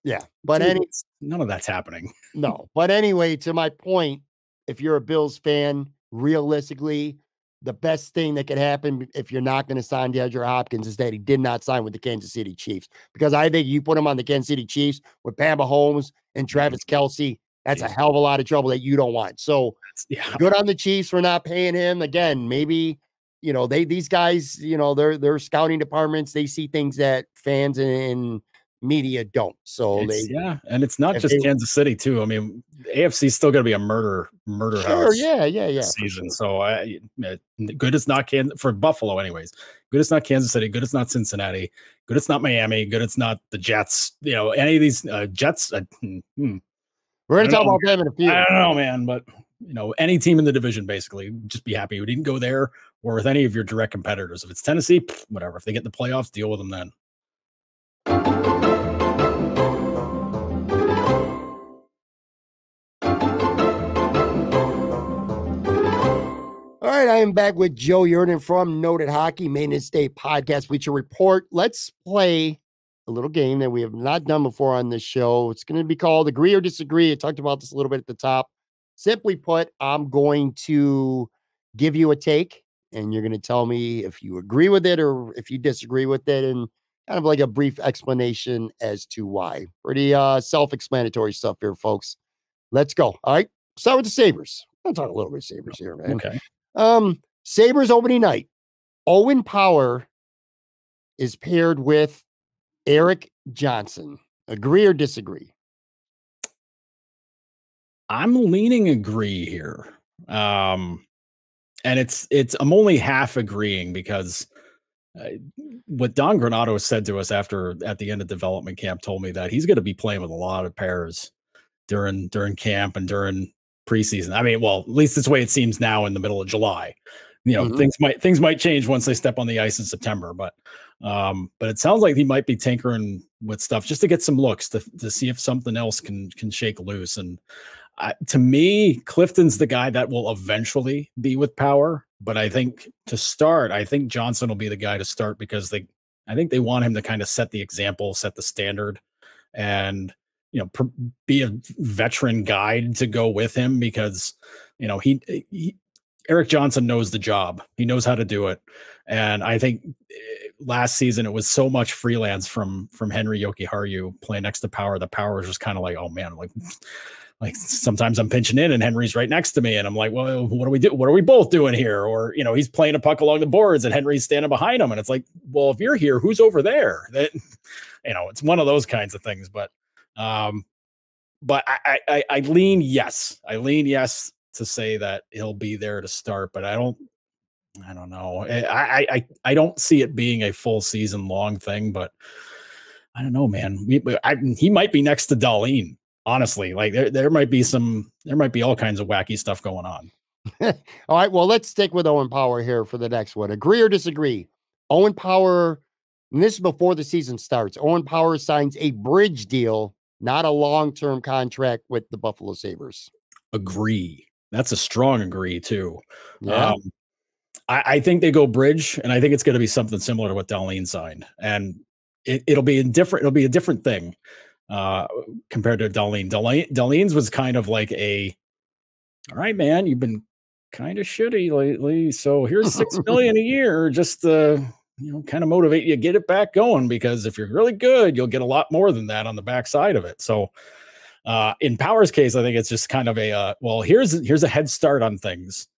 yeah, but Dude, any none of that's happening. No, but anyway, to my point, if you're a Bills fan, realistically, the best thing that could happen if you're not going to sign DeAndre Hopkins is that he did not sign with the Kansas City Chiefs. Because I think you put him on the Kansas City Chiefs with Pat Mahomes and Travis Kelce, that's Jeez. a hell of a lot of trouble that you don't want. So yeah. good on the Chiefs for not paying him. Again, maybe you know they these guys, you know, their their scouting departments, they see things that fans and media don't. So it's, they, yeah, and it's not just they, Kansas City too. I mean, A F C is still going to be a murder, murder sure, house. Yeah, yeah, yeah. Season. Sure. So I, good it's not Kansas for Buffalo, anyways. Good it's not Kansas City. Good it's not Cincinnati. Good it's not Miami. Good it's not the Jets. You know, any of these uh, Jets. Uh, hmm. We're going to talk know. about them in a few. I don't know, man, but you know, any team in the division basically, just be happy we didn't go there or with any of your direct competitors. If it's Tennessee, pff, whatever. If they get the playoffs, deal with them then. All right, I am back with Joe Yerdon from Noted Hockey, Maintenance Day podcast, Bleacher Report. Let's play a little game that we have not done before on this show. It's going to be called Agree or Disagree. I talked about this a little bit at the top. Simply put, I'm going to give you a take, and you're going to tell me if you agree with it or if you disagree with it, and kind of like a brief explanation as to why. Pretty uh, self-explanatory stuff here, folks. Let's go. All right, start with the Sabres. I'll talk a little bit of Sabres here, man. Okay. Um, Sabres opening night. Owen Power is paired with Erik Johnson. Agree or disagree? I'm leaning agree here. Um, and it's, it's, I'm only half agreeing because uh, what Don Granato said to us after, at the end of development camp, told me that he's going to be playing with a lot of pairs during, during camp and during preseason. I mean, well, at least this way it seems now in the middle of July. You know, mm-hmm. things might things might change once they step on the ice in September, but um, but it sounds like he might be tinkering with stuff just to get some looks to to see if something else can can shake loose. And I, to me, Clifton's the guy that will eventually be with Power, but I think to start, I think Johnson will be the guy to start because they, I think they want him to kind of set the example, set the standard, and you know, pr be a veteran guide to go with him because you know he. he Erik Johnson knows the job. He knows how to do it. And I think last season, it was so much freelance from, from Henry Jokiharju playing next to Power. The Power was just kind of like, oh man, like, like sometimes I'm pinching in and Henry's right next to me. And I'm like, well, what do we do? What are we both doing here? Or, you know, he's playing a puck along the boards and Henry's standing behind him. And it's like, well, if you're here, who's over there? That, you know, it's one of those kinds of things, but, um, but I, I, I lean yes. I lean yes. to say that he'll be there to start, but I don't, I don't know. I, I, I don't see it being a full season long thing, but I don't know, man. We, I, he might be next to Dahlin, honestly. Like there, there might be some, there might be all kinds of wacky stuff going on. All right. Well, let's stick with Owen Power here for the next one. Agree or disagree? Owen Power, and this is before the season starts. Owen Power signs a bridge deal, not a long-term contract with the Buffalo Sabres. Agree. That's a strong agree too. Yeah. Um, I, I think they go bridge, and I think it's going to be something similar to what Dahlin signed, and it, it'll be indifferent. It'll be a different thing uh, compared to Dahlin. Dahlin. Dahlin's was kind of like a, all right, man, you've been kind of shitty lately, so here's six million a year, just uh, you know, kind of motivate you, get it back going, because if you're really good, you'll get a lot more than that on the backside of it. So. Uh, in Power's case, I think it's just kind of a, uh, well, here's, here's a head start on things.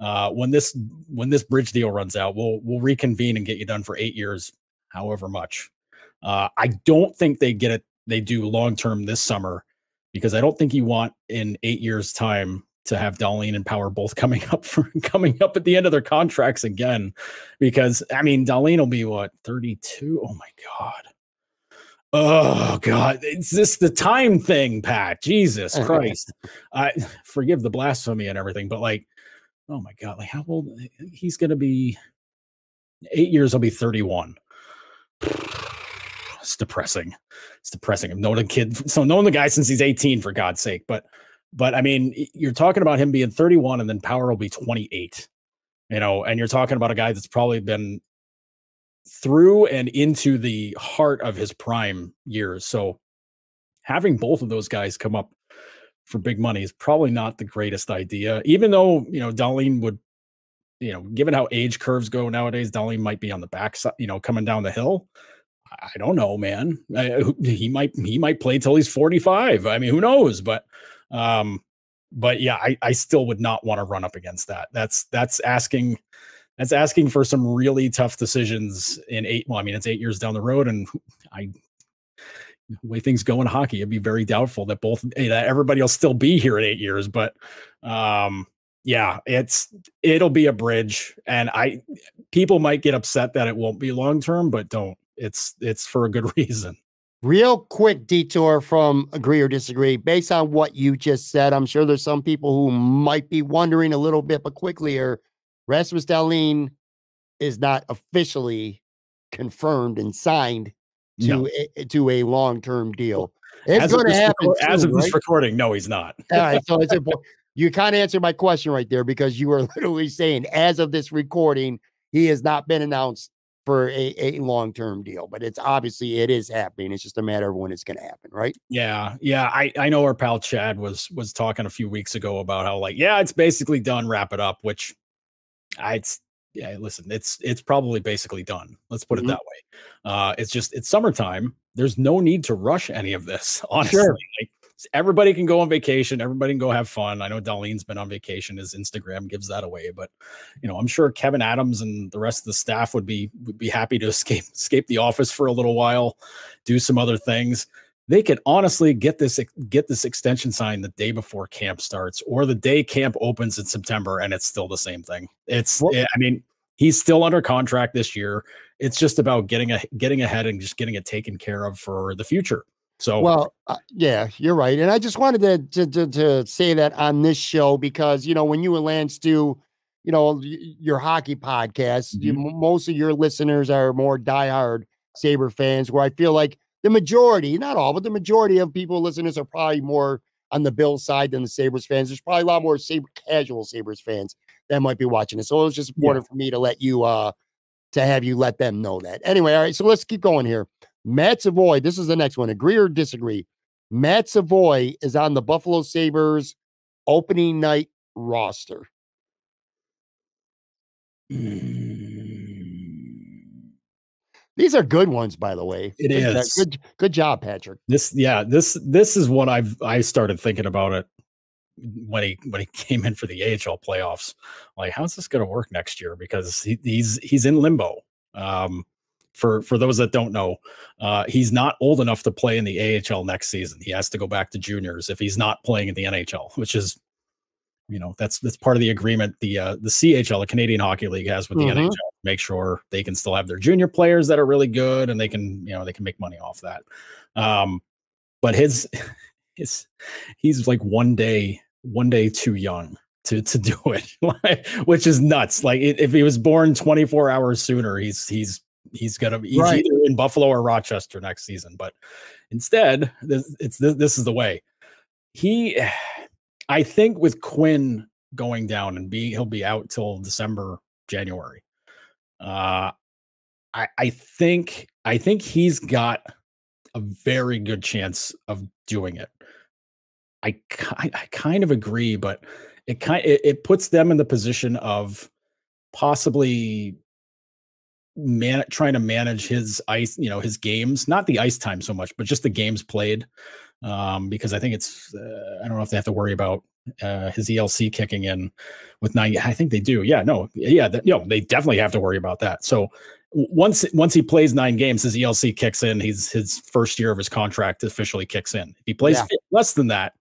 Uh, when this, when this bridge deal runs out, we'll, we'll reconvene and get you done for eight years, however much. Uh, I don't think they get it. They do long-term this summer, because I don't think you want in eight years time to have Dahlin and Power both coming up for coming up at the end of their contracts again, because I mean, Dahlin will be what? thirty-two. Oh my God. Oh God, it's this the time thing, Pat. Jesus Christ. I forgive the blasphemy and everything, but like, oh my God, like how old he's gonna be eight years, I'll be thirty-one. It's depressing. It's depressing. I've known a kid, so known the guy since he's eighteen, for God's sake. But but I mean, you're talking about him being thirty-one and then Power will be twenty-eight, you know, and you're talking about a guy that's probably been through and into the heart of his prime years. So having both of those guys come up for big money is probably not the greatest idea, even though, you know, Dahlin would, you know, given how age curves go nowadays, Dahlin might be on the backside, you know, coming down the hill. I don't know, man. I, he might, he might play till he's forty-five. I mean, who knows? But, um, but yeah, I, I still would not want to run up against that. That's, that's asking, That's asking for some really tough decisions in eight. Well, I mean, it's eight years down the road, and I the way things go in hockey, it'd be very doubtful that both that everybody will still be here in eight years. But um, yeah, it's it'll be a bridge, and I people might get upset that it won't be long term, but don't. It's it's for a good reason. Real quick detour from agree or disagree. Based on what you just said, I'm sure there's some people who might be wondering a little bit, but quickly, or Rasmus Dahlin is not officially confirmed and signed to no. a, to a long-term deal. It's going to happen record, soon, as of right? this recording. No, he's not. All right, so it's important. You kind of answered my question right there, because you were literally saying, as of this recording, he has not been announced for a, a long-term deal, but it's obviously it is happening. It's just a matter of when it's going to happen. Right. Yeah. Yeah. I, I know our pal Chad was, was talking a few weeks ago about how like, yeah, it's basically done, wrap it up, which I, it's, yeah, listen, it's, it's probably basically done. Let's put mm-hmm. it that way. Uh, it's just, it's summertime. There's no need to rush any of this. Honestly, sure. like, everybody can go on vacation. Everybody can go have fun. I know Dahlin's been on vacation. His Instagram gives that away, but you know, I'm sure Kevin Adams and the rest of the staff would be, would be happy to escape, escape the office for a little while, do some other things. They could honestly get this, get this extension signed the day before camp starts or the day camp opens in September. And it's still the same thing. It's, it, I mean, he's still under contract this year. It's just about getting a, getting ahead and just getting it taken care of for the future. So, well, uh, yeah, you're right. And I just wanted to, to, to, to say that on this show, because, you know, when you and Lance do, you know, your hockey podcast, mm-hmm. you, most of your listeners are more diehard Sabre fans, where I feel like the majority, not all, but the majority of people listeners are probably more on the Bills side than the Sabres fans. There's probably a lot more Sabre, casual Sabres fans that might be watching it. So it was just important yeah. for me to let you, uh, to have you let them know that. Anyway, all right, so let's keep going here. Matt Savoy, this is the next one. Agree or disagree? Matt Savoy is on the Buffalo Sabres opening night roster. These are good ones, by the way. It good, is good. Good job, Patrick. This, yeah, this this is what I've I started thinking about it when he when he came in for the A H L playoffs. Like, how's this going to work next year? Because he, he's he's in limbo. Um, For for those that don't know, uh, he's not old enough to play in the A H L next season. He has to go back to juniors if he's not playing in the N H L, which is, you know, that's that's part of the agreement the uh, the C H L, the Canadian Hockey League, has with mm-hmm. the N H L. Make sure they can still have their junior players that are really good, and they can you know they can make money off that. Um, but his his he's like one day one day too young to to do it, which is nuts. Like it, if he was born twenty-four hours sooner, he's he's He's gonna be right. either in Buffalo or Rochester next season, but instead, this it's this, this is the way he. I think with Quinn going down and being he'll be out till December, January. Uh, I I think I think he's got a very good chance of doing it. I I, I kind of agree, but it kind it, it puts them in the position of possibly. Man, trying to manage his ice, you know, his games, not the ice time so much, but just the games played. Um, because I think it's, uh, I don't know if they have to worry about uh, his E L C kicking in with nine. I think they do. Yeah, no, yeah, that, you know, they definitely have to worry about that. So once once he plays nine games, his E L C kicks in. He's his first year of his contract officially kicks in. If he plays yeah. less than that,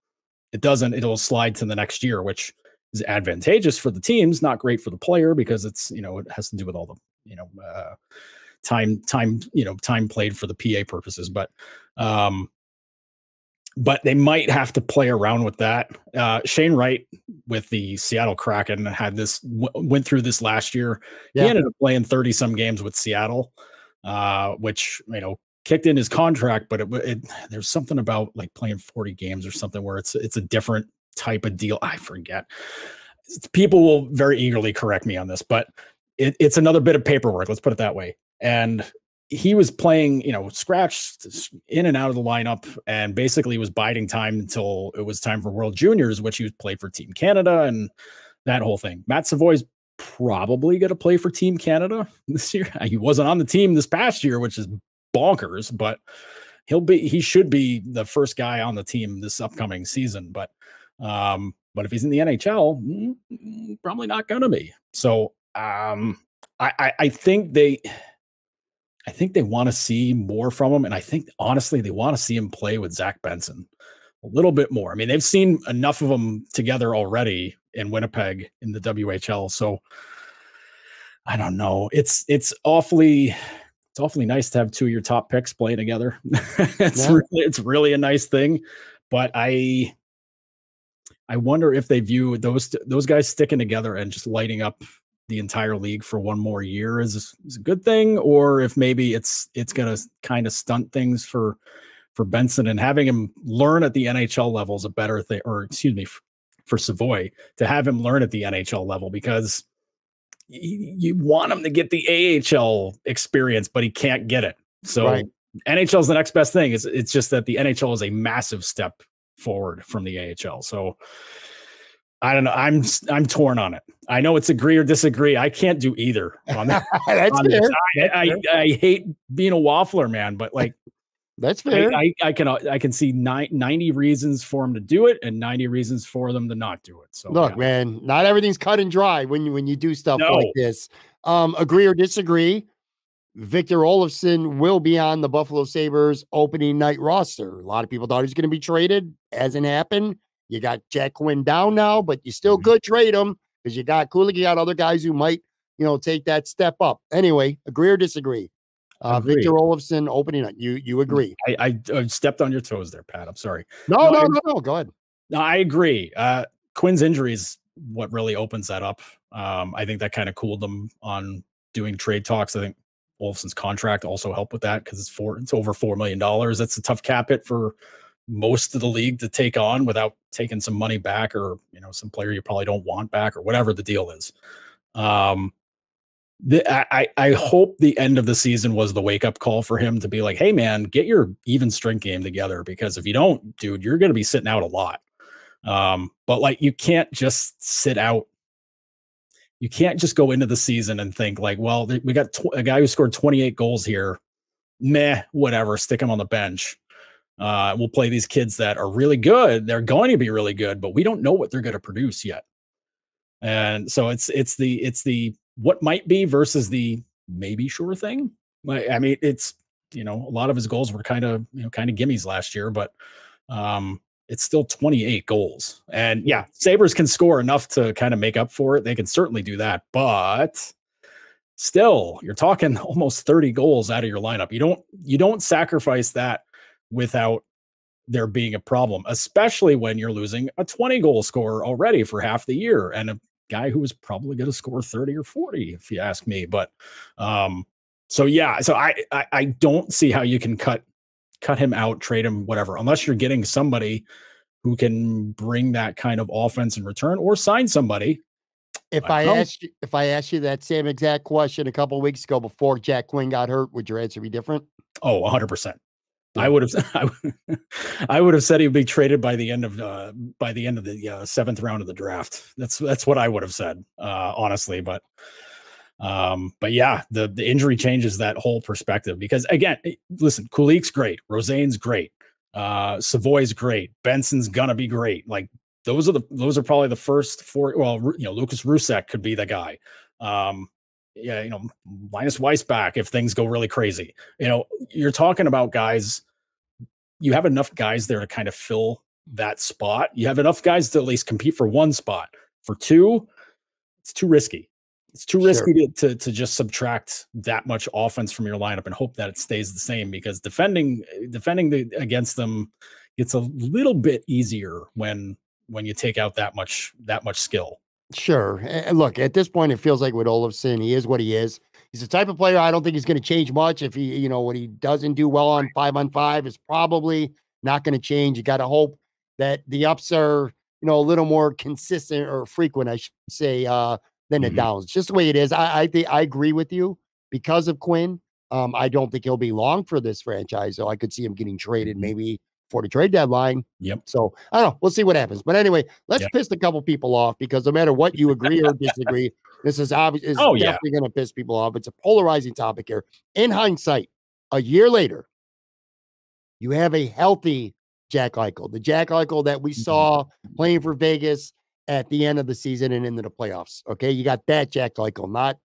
it doesn't. It'll slide to the next year, which is advantageous for the teams, not great for the player because it's you know it has to do with all the. you know, uh, time, time, you know, time played for the P A purposes, but, um, but they might have to play around with that. Uh, Shane Wright with the Seattle Kraken had this, w went through this last year. Yeah. He ended up playing thirty some games with Seattle, uh, which, you know, kicked in his contract, but it, it there's something about like playing forty games or something where it's, it's a different type of deal. I forget. People will very eagerly correct me on this, but It, it's another bit of paperwork. Let's put it that way. And he was playing, you know, scratched in and out of the lineup and basically was biding time until it was time for World Juniors, which he was played for Team Canada and that whole thing. Matt Savoy's probably going to play for Team Canada this year. He wasn't on the team this past year, which is bonkers, but he'll be, he should be the first guy on the team this upcoming season. But, um, but if he's in the N H L, probably not going to be. So, Um, I, I, I think they, I think they want to see more from him. And I think, honestly, they want to see him play with Zach Benson a little bit more. I mean, they've seen enough of them together already in Winnipeg in the W H L. So I don't know. It's, it's awfully, it's awfully nice to have two of your top picks play together. it's, yeah. really, it's really a nice thing, but I, I wonder if they view those, those guys sticking together and just lighting up the entire league for one more year is, is a good thing, or if maybe it's it's going to kind of stunt things for for Benson, and having him learn at the N H L level is a better thing. Or excuse me, for, for Savoy to have him learn at the N H L level, because you, you want him to get the A H L experience, but he can't get it. So right. N H L is the next best thing. It's it's just that the N H L is a massive step forward from the A H L. So. I don't know. I'm I'm torn on it. I know it's agree or disagree. I can't do either on that. That's on fair. I, I, I hate being a waffler, man, but like that's fair. I, I, I can I can see ninety reasons for them to do it and ninety reasons for them to not do it. So look, yeah. man, not everything's cut and dry when you when you do stuff no. like this. Um, agree or disagree. Victor Olofsson will be on the Buffalo Sabres opening night roster. A lot of people thought he was going to be traded. Hasn't happened. You got Jack Quinn down now, but you still mm-hmm. could trade him because you got Kulik. You got other guys who might, you know, take that step up. Anyway, agree or disagree? Uh, agree. Victor Olofsson opening up. You you agree? I, I I stepped on your toes there, Pat. I'm sorry. No, no, no, no. no. Go ahead. No, I agree. Uh, Quinn's injury is what really opens that up. Um, I think that kind of cooled them on doing trade talks. I think Olofsson's contract also helped with that because it's four. It's over four million dollars. That's a tough cap hit for most of the league to take on without taking some money back, or, you know, some player you probably don't want back, or whatever the deal is. Um, the, I, I hope the end of the season was the wake up call for him to be like, hey man, get your even strength game together. Because if you don't, dude, you're going to be sitting out a lot. Um, but like, you can't just sit out. You can't just go into the season and think like, well, we got a guy who scored twenty-eight goals here. Meh, whatever. Stick him on the bench. Uh, we'll play these kids that are really good. They're going to be really good, but we don't know what they're going to produce yet. And so it's, it's the, it's the, what might be versus the maybe sure thing. Like, I mean, it's, you know, a lot of his goals were kind of, you know, kind of gimmies last year, but, um, it's still twenty-eight goals, and yeah, Sabres can score enough to kind of make up for it. They can certainly do that, but still you're talking almost thirty goals out of your lineup. You don't, you don't sacrifice that without there being a problem, especially when you're losing a twenty goal scorer already for half the year, and a guy who was probably going to score thirty or forty, if you ask me. But um, so yeah, so I, I, I don't see how you can cut, cut him out, trade him, whatever, unless you're getting somebody who can bring that kind of offense in return, or sign somebody. If I, I asked you, if I asked you that same exact question a couple of weeks ago before Jack Quinn got hurt, would your answer be different? Oh, a hundred percent. I would have, I would have said he'd be traded by the end of, uh, by the end of the uh, seventh round of the draft. That's, that's what I would have said, uh, honestly. But, um, but yeah, the, the injury changes that whole perspective, because again, listen, Kulik's great. Rosane's great. Uh, Savoy's great. Benson's gonna be great. Like those are the, those are probably the first four. Well, you know, Lucas Rusek could be the guy. Um, Yeah, you know, Linus Weiss back if things go really crazy. You know, you're talking about guys, you have enough guys there to kind of fill that spot. You have enough guys to at least compete for one spot. For two, it's too risky. It's too risky sure. to, to, to just subtract that much offense from your lineup and hope that it stays the same, because defending defending the, against them gets a little bit easier when when you take out that much that much skill. Sure. And look, at this point, it feels like with Olofsson, he is what he is. He's the type of player, I don't think he's going to change much. If he, you know, what he doesn't do well on five on five is probably not going to change. You got to hope that the ups are, you know, a little more consistent or frequent, I should say, uh, than mm-hmm. the downs. Just the way it is. I, I think I agree with you because of Quinn. Um, I don't think he'll be long for this franchise, so I could see him getting traded maybe for the trade deadline. Yep. So I don't know. We'll see what happens. But anyway, let's yep. piss a couple people off, because no matter what you agree or disagree, this is obviously oh, definitely yeah. going to piss people off. It's a polarizing topic here. In hindsight, a year later, you have a healthy Jack Eichel, the Jack Eichel that we mm-hmm. saw playing for Vegas at the end of the season and into the playoffs. Okay. You got that Jack Eichel, not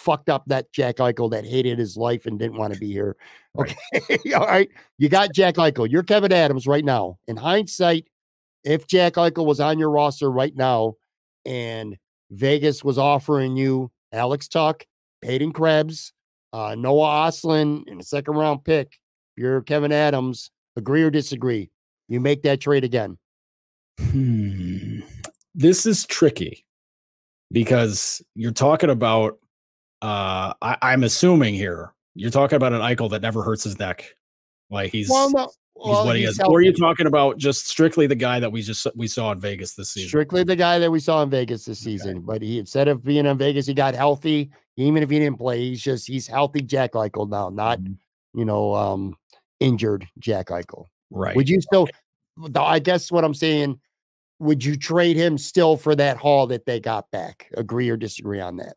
fucked up that Jack Eichel that hated his life and didn't want to be here. Okay. Right. All right. You got Jack Eichel. You're Kevin Adams right now. In hindsight, if Jack Eichel was on your roster right now and Vegas was offering you Alex Tuck, Peyton Krebs, uh, Noah Ostlund, and a second round pick, you're Kevin Adams. Agree or disagree? You make that trade again. Hmm. This is tricky because you're talking about, uh, I, I'm assuming here, you're talking about an Eichel that never hurts his neck. Like he's, well, no. He's well, what he is. Or are you talking about just strictly the guy that we just we saw in Vegas this season? Strictly the guy that we saw in Vegas this season. Okay. But he, instead of being in Vegas, he got healthy. Even if he didn't play, he's just he's healthy Jack Eichel now, not mm-hmm. you know um, injured Jack Eichel. Right? Would you still? I guess what I'm saying. Would you trade him still for that haul that they got back? Agree or disagree on that?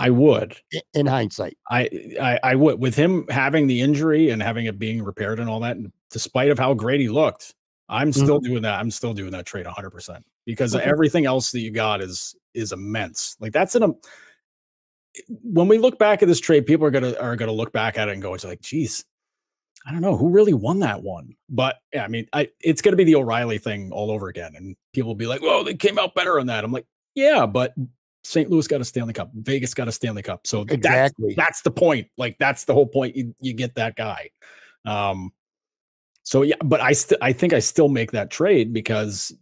I would, in hindsight, I, I I would, with him having the injury and having it being repaired and all that, and despite of how great he looked, I'm still mm-hmm. doing that. I'm still doing that trade one hundred percent because mm-hmm. everything else that you got is is immense. Like that's an um, when we look back at this trade, people are gonna are gonna look back at it and go, it's like, geez, I don't know who really won that one. But yeah, I mean, I it's gonna be the O'Reilly thing all over again, and people will be like, whoa, they came out better on that. I'm like, yeah, but Saint Louis got a Stanley Cup. Vegas got a Stanley Cup. So exactly. that's, that's the point. Like that's the whole point. You, you get that guy. Um, so yeah, but I still, I think I still make that trade because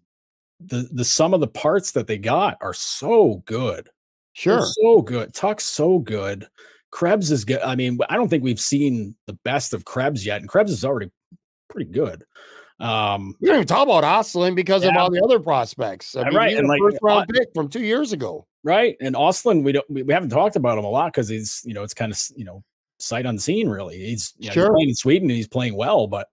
the, the sum of the parts that they got are so good. Sure. They're so good. Tuck's so good. Krebs is good. I mean, I don't think we've seen the best of Krebs yet. And Krebs is already pretty good. Um, you don't even talk about Ostlund because yeah, of all the other prospects. I mean, right. And like first round pick from two years ago. Right. And Ostlund, we don't, we, we haven't talked about him a lot because he's, you know, it's kind of, you know, sight unseen really. He's, you know, sure. he's playing in Sweden and he's playing well, but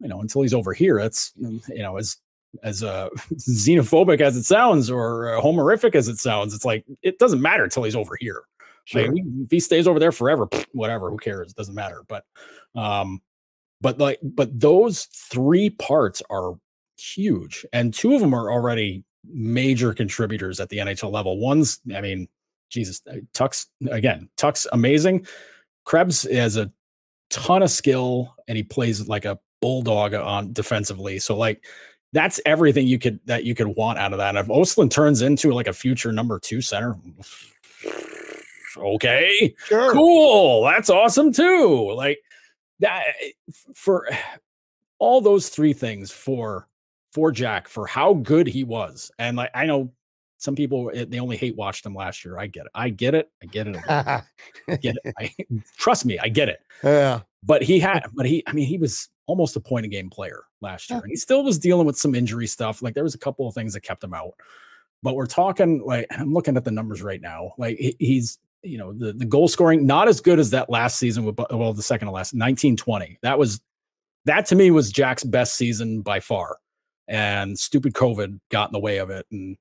you know, until he's over here, that's, you know, as, as uh, xenophobic as it sounds or uh, homerific as it sounds, it's like, it doesn't matter until he's over here. Sure. Like, if he stays over there forever, whatever, who cares? It doesn't matter. But, um, but like, but those three parts are huge and two of them are already major contributors at the N H L level. One's, I mean, Jesus, Tuck's again, Tuck's amazing. Krebs has a ton of skill and he plays like a bulldog on defensively. So like that's everything you could, that you could want out of that. And if Ostlund turns into like a future number two center, okay, sure. Cool. That's awesome too. Like that for all those three things for, for Jack, for how good he was. And like, I know some people, they only hate watched him last year. I get it. I get it. I get it. I get it. I, trust me. I get it. Yeah. But he had, but he, I mean, he was almost a point a game player last year and he still was dealing with some injury stuff. Like there was a couple of things that kept him out, but we're talking like, I'm looking at the numbers right now. Like he, he's, you know, the, the goal scoring, not as good as that last season with, well, the second to last nineteen twenty. That was, that to me was Jack's best season by far. And stupid COVID got in the way of it. And,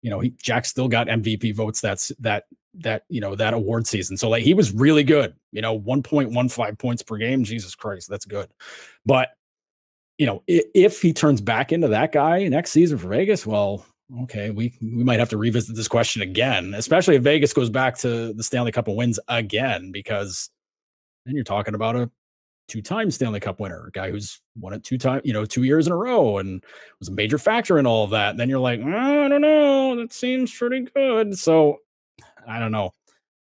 you know, he, Jack still got M V P votes. That's that, that, you know, that award season. So like, he was really good, you know, one point one five points per game. Jesus Christ. That's good. But, you know, if, if he turns back into that guy next season for Vegas, well, okay, we, we might have to revisit this question again, especially if Vegas goes back to the Stanley Cup and wins again, because then you're talking about a two-time Stanley Cup winner, a guy who's won it two times, you know, two years in a row and was a major factor in all of that. And then you're like, oh, I don't know. That seems pretty good. So I don't know.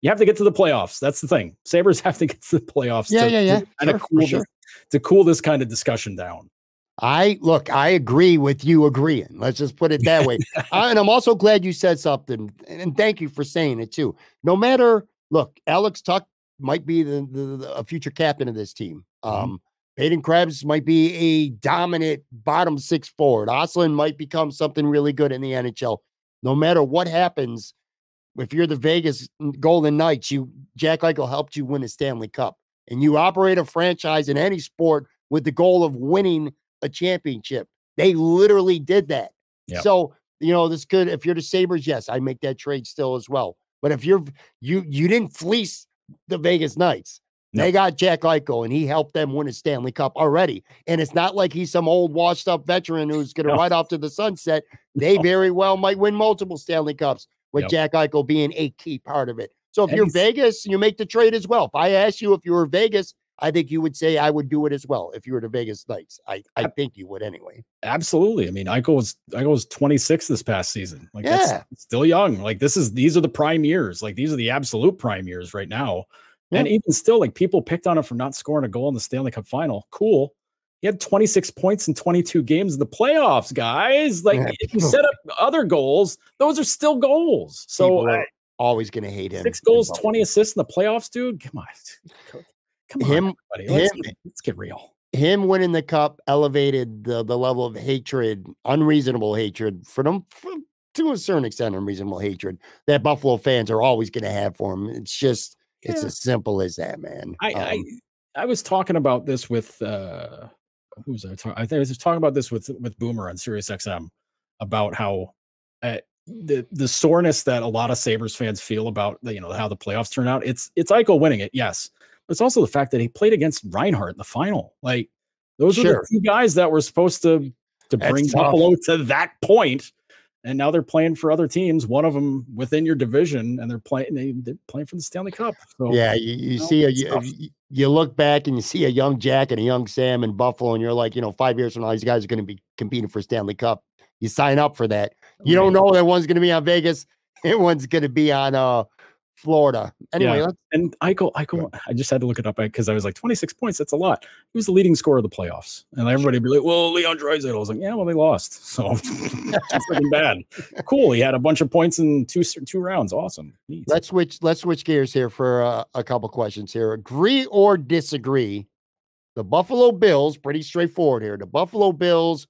You have to get to the playoffs. That's the thing. Sabres have to get to the playoffs yeah, to, yeah, yeah. to, sure, cool this, sure. to cool this kind of discussion down. I look, I agree with you agreeing. Let's just put it that way. I, and I'm also glad you said something. And thank you for saying it too. No matter, look, Alex Tuck might be the, the, the a future captain of this team. Um, Peyton Krebs might be a dominant bottom six forward. Ostlund might become something really good in the N H L. No matter what happens, if you're the Vegas Golden Knights, you Jack Eichel helped you win a Stanley Cup. And you operate a franchise in any sport with the goal of winning a championship. They literally did that. Yep. So, you know, this could, if you're the Sabres, yes, I make that trade still as well. But if you're, you, you didn't fleece the Vegas Knights. They no. got Jack Eichel, and he helped them win a Stanley Cup already. And it's not like he's some old washed-up veteran who's going to no. ride off to the sunset. They no. very well might win multiple Stanley Cups with yep. Jack Eichel being a key part of it. So if and you're Vegas, you make the trade as well. If I asked you if you were Vegas, I think you would say I would do it as well if you were the Vegas Knights. I, I think you would anyway. Absolutely. I mean, Eichel was Eichel was twenty-six this past season. Like, yeah, that's still young. Like, this is these are the prime years. Like, these are the absolute prime years right now. Yeah. And even still, like, people picked on him for not scoring a goal in the Stanley Cup final. Cool. He had twenty-six points in twenty-two games in the playoffs, guys. Like, yeah, if you set up other goals, those are still goals. So I, always going to hate him. Six goals, twenty assists in the playoffs, dude. Come on. Come him, on, everybody. Let's, him, get, let's get real. Him winning the cup elevated the, the level of hatred, unreasonable hatred for them, for, to a certain extent, unreasonable hatred that Buffalo fans are always going to have for him. It's just, yeah. it's as simple as that, man. I, um, I, I was talking about this with, uh, who's I talking? I think I was talking about this with, with Boomer on Sirius X M about how uh, the, the soreness that a lot of Sabres fans feel about, you know, how the playoffs turn out. It's, it's Eichel winning it. Yes. It's also the fact that he played against Reinhardt in the final. Like, those sure. are the two guys that were supposed to, to bring Buffalo to that point, and now they're playing for other teams, one of them within your division, and they're playing they, they're playing for the Stanley Cup. So, yeah, you, you, you know, see, a, you, you look back and you see a young Jack and a young Sam in Buffalo, and you're like, you know, five years from now, these guys are going to be competing for Stanley Cup. You sign up for that. You right. don't know that one's going to be on Vegas, and one's going to be on uh, – Florida. Anyway, yeah. and Eichel, Eichel, yeah. I just had to look it up because I was like, twenty-six points, that's a lot. He was the leading scorer of the playoffs. And everybody would be like, well, Leon Draisaitl. I was like, yeah, well, they lost. So just looking bad. Cool. He had a bunch of points in two two rounds. Awesome. Neat. Let's switch, let's switch gears here for uh, a couple questions here. Agree or disagree? The Buffalo Bills, pretty straightforward here. The Buffalo Bills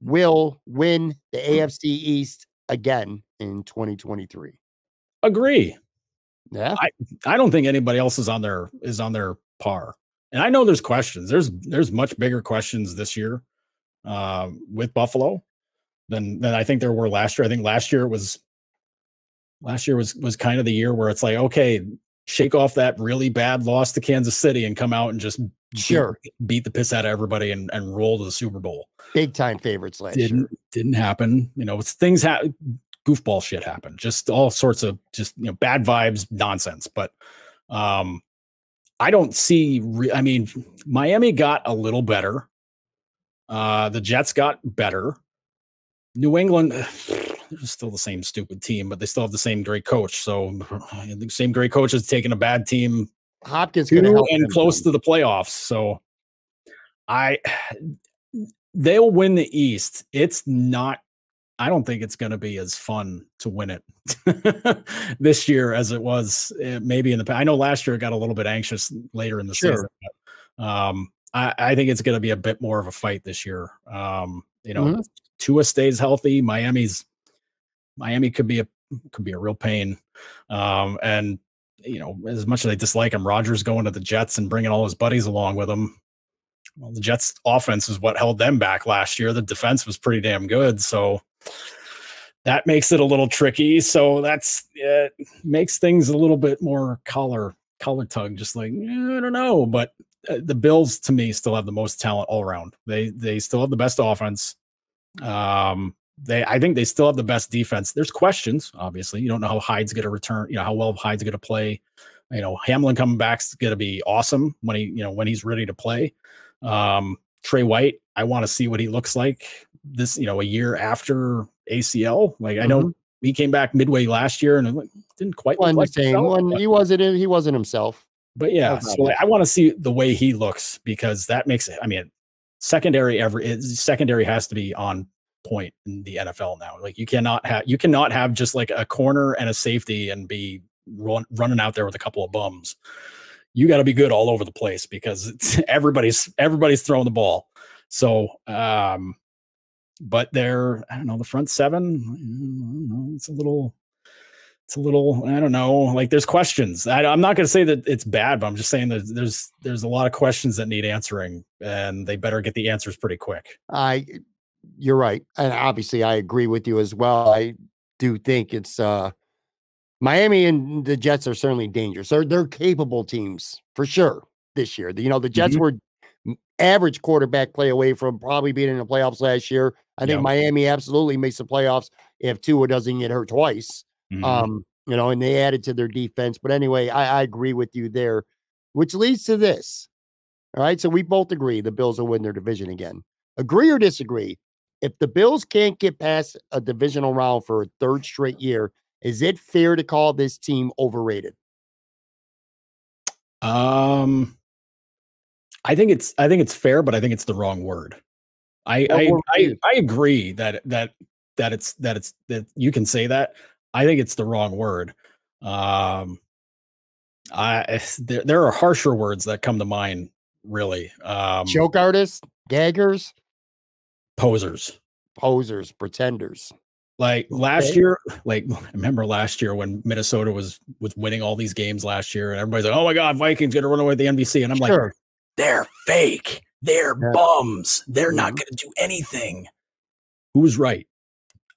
will win the A F C East again in twenty twenty-three. Agree. Yeah, I, I don't think anybody else is on their is on their par, and I know there's questions. There's there's much bigger questions this year uh, with Buffalo than than I think there were last year. I think last year was last year was was kind of the year where it's like, okay, shake off that really bad loss to Kansas City and come out and just sure beat, beat the piss out of everybody and and roll to the Super Bowl. Big time favorites last didn't, year didn't happen. You know, it's things happen. Goofball shit happened, just all sorts of just, you know, bad vibes, nonsense. But um, I don't see, re I mean, Miami got a little better. Uh, the Jets got better. New England, they're still the same stupid team, but they still have the same great coach. So the same great coach has taken a bad team Hopkins to help and close to the playoffs. So I, they'll win the East. It's not, I don't think it's going to be as fun to win it this year as it was maybe in the past. I know last year it got a little bit anxious later in the sure. season. But, um, I, I think it's going to be a bit more of a fight this year. Um, you know, mm-hmm. Tua stays healthy. Miami's Miami could be a could be a real pain. Um, and you know, as much as I dislike him, Rodgers going to the Jets and bringing all his buddies along with him. Well, the Jets' offense is what held them back last year. The defense was pretty damn good, so that makes it a little tricky. So that's it makes things a little bit more collar collar tug. Just like, eh, I don't know, but uh, the Bills to me still have the most talent all around. They they still have the best offense. Um, they I think they still have the best defense. There's questions, obviously. You don't know how Hyde's going to return. You know how well Hyde's going to play. You know Hamlin coming back's going to be awesome when he you know when he's ready to play. Um, Trey White, I want to see what he looks like this, you know, a year after A C L. Like, mm-hmm. I know he came back midway last year and didn't quite well, look like himself, well, but, he wasn't, he wasn't himself, but yeah, so like, I want to see the way he looks because that makes it, I mean, secondary every secondary has to be on point in the N F L now. Like you cannot have, you cannot have just like a corner and a safety and be run, running out there with a couple of bums. You got to be good all over the place because it's, everybody's everybody's throwing the ball. So, um, but they're I don't know the front seven. I don't know, it's a little, it's a little. I don't know. Like there's questions. I, I'm not going to say that it's bad, but I'm just saying that there's there's a lot of questions that need answering, and they better get the answers pretty quick. I, you're right, and obviously I agree with you as well. I do think it's. Uh, Miami and the Jets are certainly dangerous. They're, they're capable teams for sure this year. You know, the Jets mm-hmm. were average quarterback play away from probably being in the playoffs last year. I think yep. Miami absolutely makes the playoffs if Tua doesn't get hurt twice. Mm-hmm. Um, you know, and they added to their defense. But anyway, I, I agree with you there, which leads to this. All right, so we both agree the Bills will win their division again. Agree or disagree? If the Bills can't get past a divisional round for a third straight year, is it fair to call this team overrated? Um, I think it's I think it's fair, but I think it's the wrong word. I I, I I agree that that that it's that it's that you can say that. I think it's the wrong word. Um, I there there are harsher words that come to mind. Really, um, joke artists, gaggers, posers, posers, pretenders. Like last year, like I remember last year when Minnesota was was winning all these games last year, and everybody's like, "Oh my God, Vikings gonna run away with the N B C," and I'm sure. like, "They're fake. They're yeah. bums. They're mm-hmm. not gonna do anything." Who's right?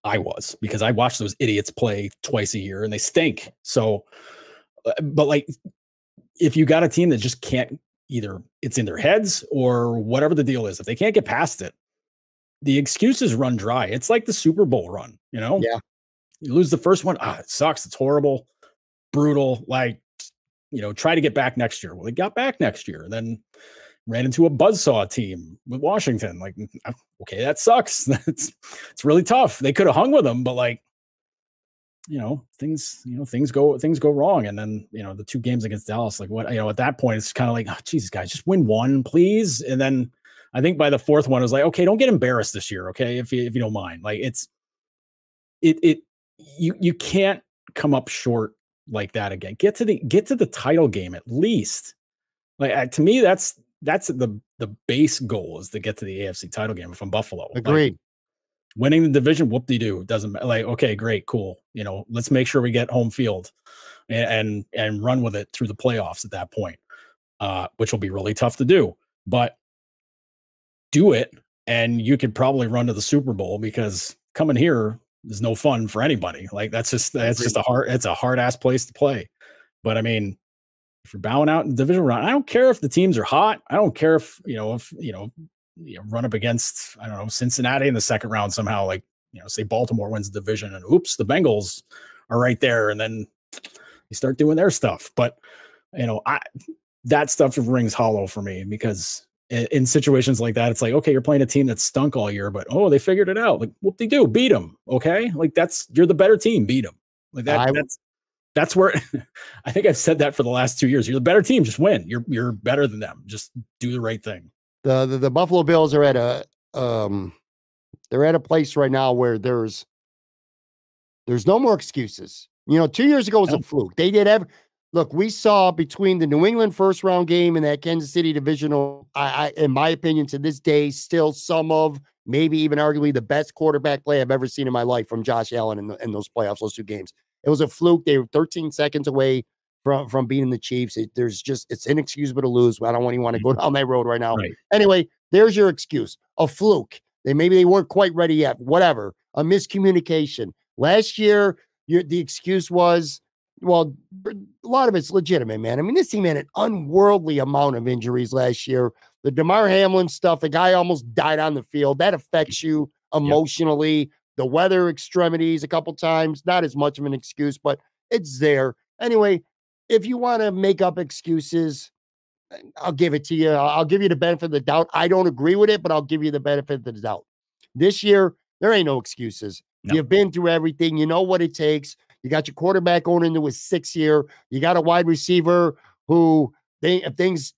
I was, because I watched those idiots play twice a year, and they stink. So, but like, if you got a team that just can't, either it's in their heads or whatever the deal is, if they can't get past it, the excuses run dry. It's like the Super Bowl run, you know? Yeah. You lose the first one. Ah, it sucks. It's horrible, brutal. Like, you know, try to get back next year. Well, they got back next year. Then ran into a buzzsaw team with Washington. Like, okay, that sucks. That's it's really tough. They could have hung with them, but like, you know, things, you know, things go, things go wrong. And then, you know, the two games against Dallas, like what, you know, at that point, it's kind of like, oh, Jesus, guys, just win one, please. And then, I think by the fourth one, it was like, okay, don't get embarrassed this year, okay? If you if you don't mind, like it's, it it you you can't come up short like that again. Get to the get to the title game at least. Like uh, to me, that's that's the the base goal is to get to the A F C title game from Buffalo. Agreed. Like, winning the division, whoop de doo, doesn't like okay, great, cool. You know, let's make sure we get home field, and and, and run with it through the playoffs at that point, uh, which will be really tough to do, but. Do it, and you could probably run to the Super Bowl, because coming here is no fun for anybody. Like that's just that's just a hard it's a hard ass place to play. But I mean, if you're bowing out in the division round, I don't care if the teams are hot. I don't care if you know if you know you run up against I don't know Cincinnati in the second round somehow. Like you know, say Baltimore wins the division, and oops, the Bengals are right there, and then you start doing their stuff. But you know, I that stuff rings hollow for me, because. In situations like that, it's like, okay, you're playing a team that stunk all year, but oh, they figured it out. Like, what they do, beat them. Okay, like that's you're the better team, beat them. Like that. I, that's that's where I think I've said that for the last two years. You're the better team, just win. You're you're better than them. Just do the right thing. The the, the Buffalo Bills are at a um, they're at a place right now where there's there's no more excuses. You know, two years ago was a fluke. They did every. Look, we saw between the New England first round game and that Kansas City divisional, I, I, in my opinion, to this day, still some of maybe even arguably the best quarterback play I've ever seen in my life from Josh Allen in, the, in those playoffs, those two games. It was a fluke. They were thirteen seconds away from, from beating the Chiefs. It, there's just, it's inexcusable to lose. I don't want, want to go down that road right now. Right. Anyway, there's your excuse. A fluke. They Maybe they weren't quite ready yet. Whatever. A miscommunication. Last year, your, the excuse was, well, a lot of it's legitimate, man. I mean, this team had an unworldly amount of injuries last year. The DeMar Hamlin stuff, the guy almost died on the field. That affects you emotionally. Yep. The weather extremities a couple times, not as much of an excuse, but it's there. Anyway, if you want to make up excuses, I'll give it to you. I'll give you the benefit of the doubt. I don't agree with it, but I'll give you the benefit of the doubt. This year, there ain't no excuses. No. You've been through everything. You know what it takes. You got your quarterback going into his sixth year. You got a wide receiver who, they, if things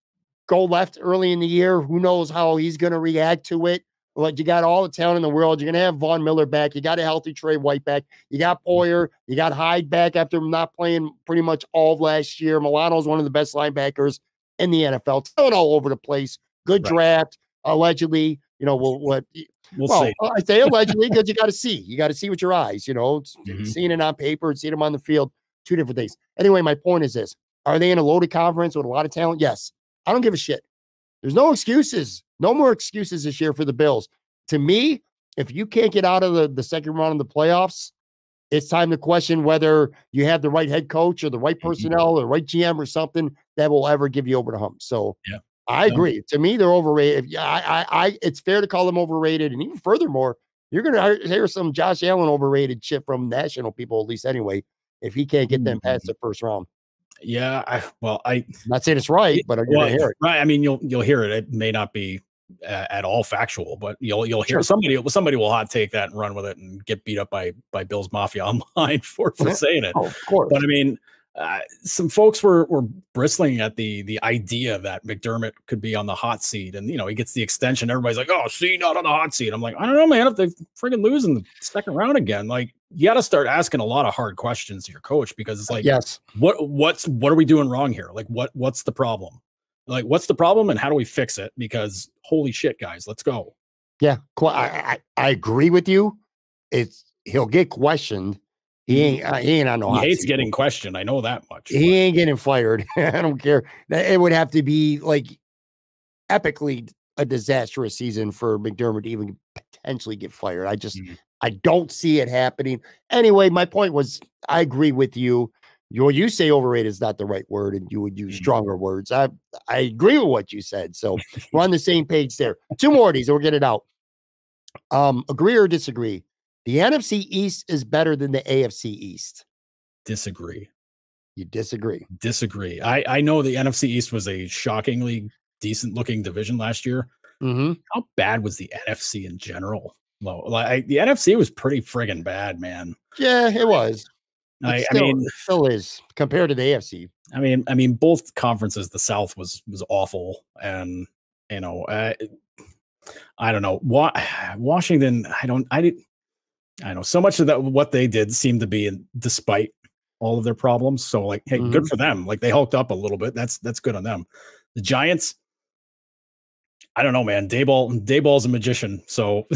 go left early in the year, who knows how he's going to react to it. But you got all the talent in the world. You're going to have Von Miller back. You got a healthy Trey White back. You got Poyer. You got Hyde back after not playing pretty much all of last year. Milano's one of the best linebackers in the N F L. Talent all over the place. Good right. draft. Allegedly, you know, we'll, what. We'll, well see. I say allegedly because you got to see. You got to see with your eyes, you know, mm-hmm. seeing it on paper and seeing them on the field, two different things. Anyway, my point is this. Are they in a loaded conference with a lot of talent? Yes. I don't give a shit. There's no excuses. No more excuses this year for the Bills. To me, if you can't get out of the, the second round of the playoffs, it's time to question whether you have the right head coach or the right personnel or the right G M or something that will ever give you over the hump. So, yeah. I agree. To me, they're overrated. I, I, I, it's fair to call them overrated. And even furthermore, you're going to hear some Josh Allen overrated shit from national people, at least anyway. if he can't get them past the first round. Yeah, I, well, I I'm not saying it's right, but I'm well, gonna hear it. Right, I mean, you'll you'll hear it. It may not be uh, at all factual, but you'll you'll hear sure. somebody somebody will hot take that and run with it and get beat up by by Bills Mafia online for for saying it. Oh, of course, but I mean, uh, some folks were were bristling at the the idea that McDermott could be on the hot seat, and you know he gets the extension. Everybody's like, "Oh, see, not on the hot seat." I'm like, I don't know, man. If they freaking lose in the second round again, like. You got to start asking a lot of hard questions to your coach because it's like, yes, what, what's, what are we doing wrong here? Like, what, what's the problem? Like, what's the problem and how do we fix it? Because holy shit, guys, let's go. Yeah. I, I, I agree with you. It's he'll get questioned. He ain't, uh, he ain't on no hot seat. He hates getting questioned. I know that much. He but. ain't getting fired. I don't care. It would have to be like epically a disastrous season for McDermott to even potentially get fired. I just, mm-hmm. I don't see it happening. Anyway, my point was, I agree with you. Your you say overrated is not the right word, and you would use stronger words. I I agree with what you said, so we're on the same page there. Two more of these, and we'll get it out. Um, agree or disagree? The N F C East is better than the A F C East. Disagree. You disagree. Disagree. I I know the N F C East was a shockingly decent-looking division last year. Mm-hmm. How bad was the N F C in general? Low. Like the N F C was pretty friggin' bad, man. Yeah, it was. I, still, I mean, it still is compared to the A F C. I mean, I mean, both conferences. The South was was awful, and you know, I, I don't know. Wa Washington, I don't, I didn't, I know so much of that. What they did seemed to be, in, despite all of their problems. So, like, hey, mm-hmm. good for them. Like they hulked up a little bit. That's that's good on them. The Giants. I don't know, man. Dayball, Dayball's a magician, so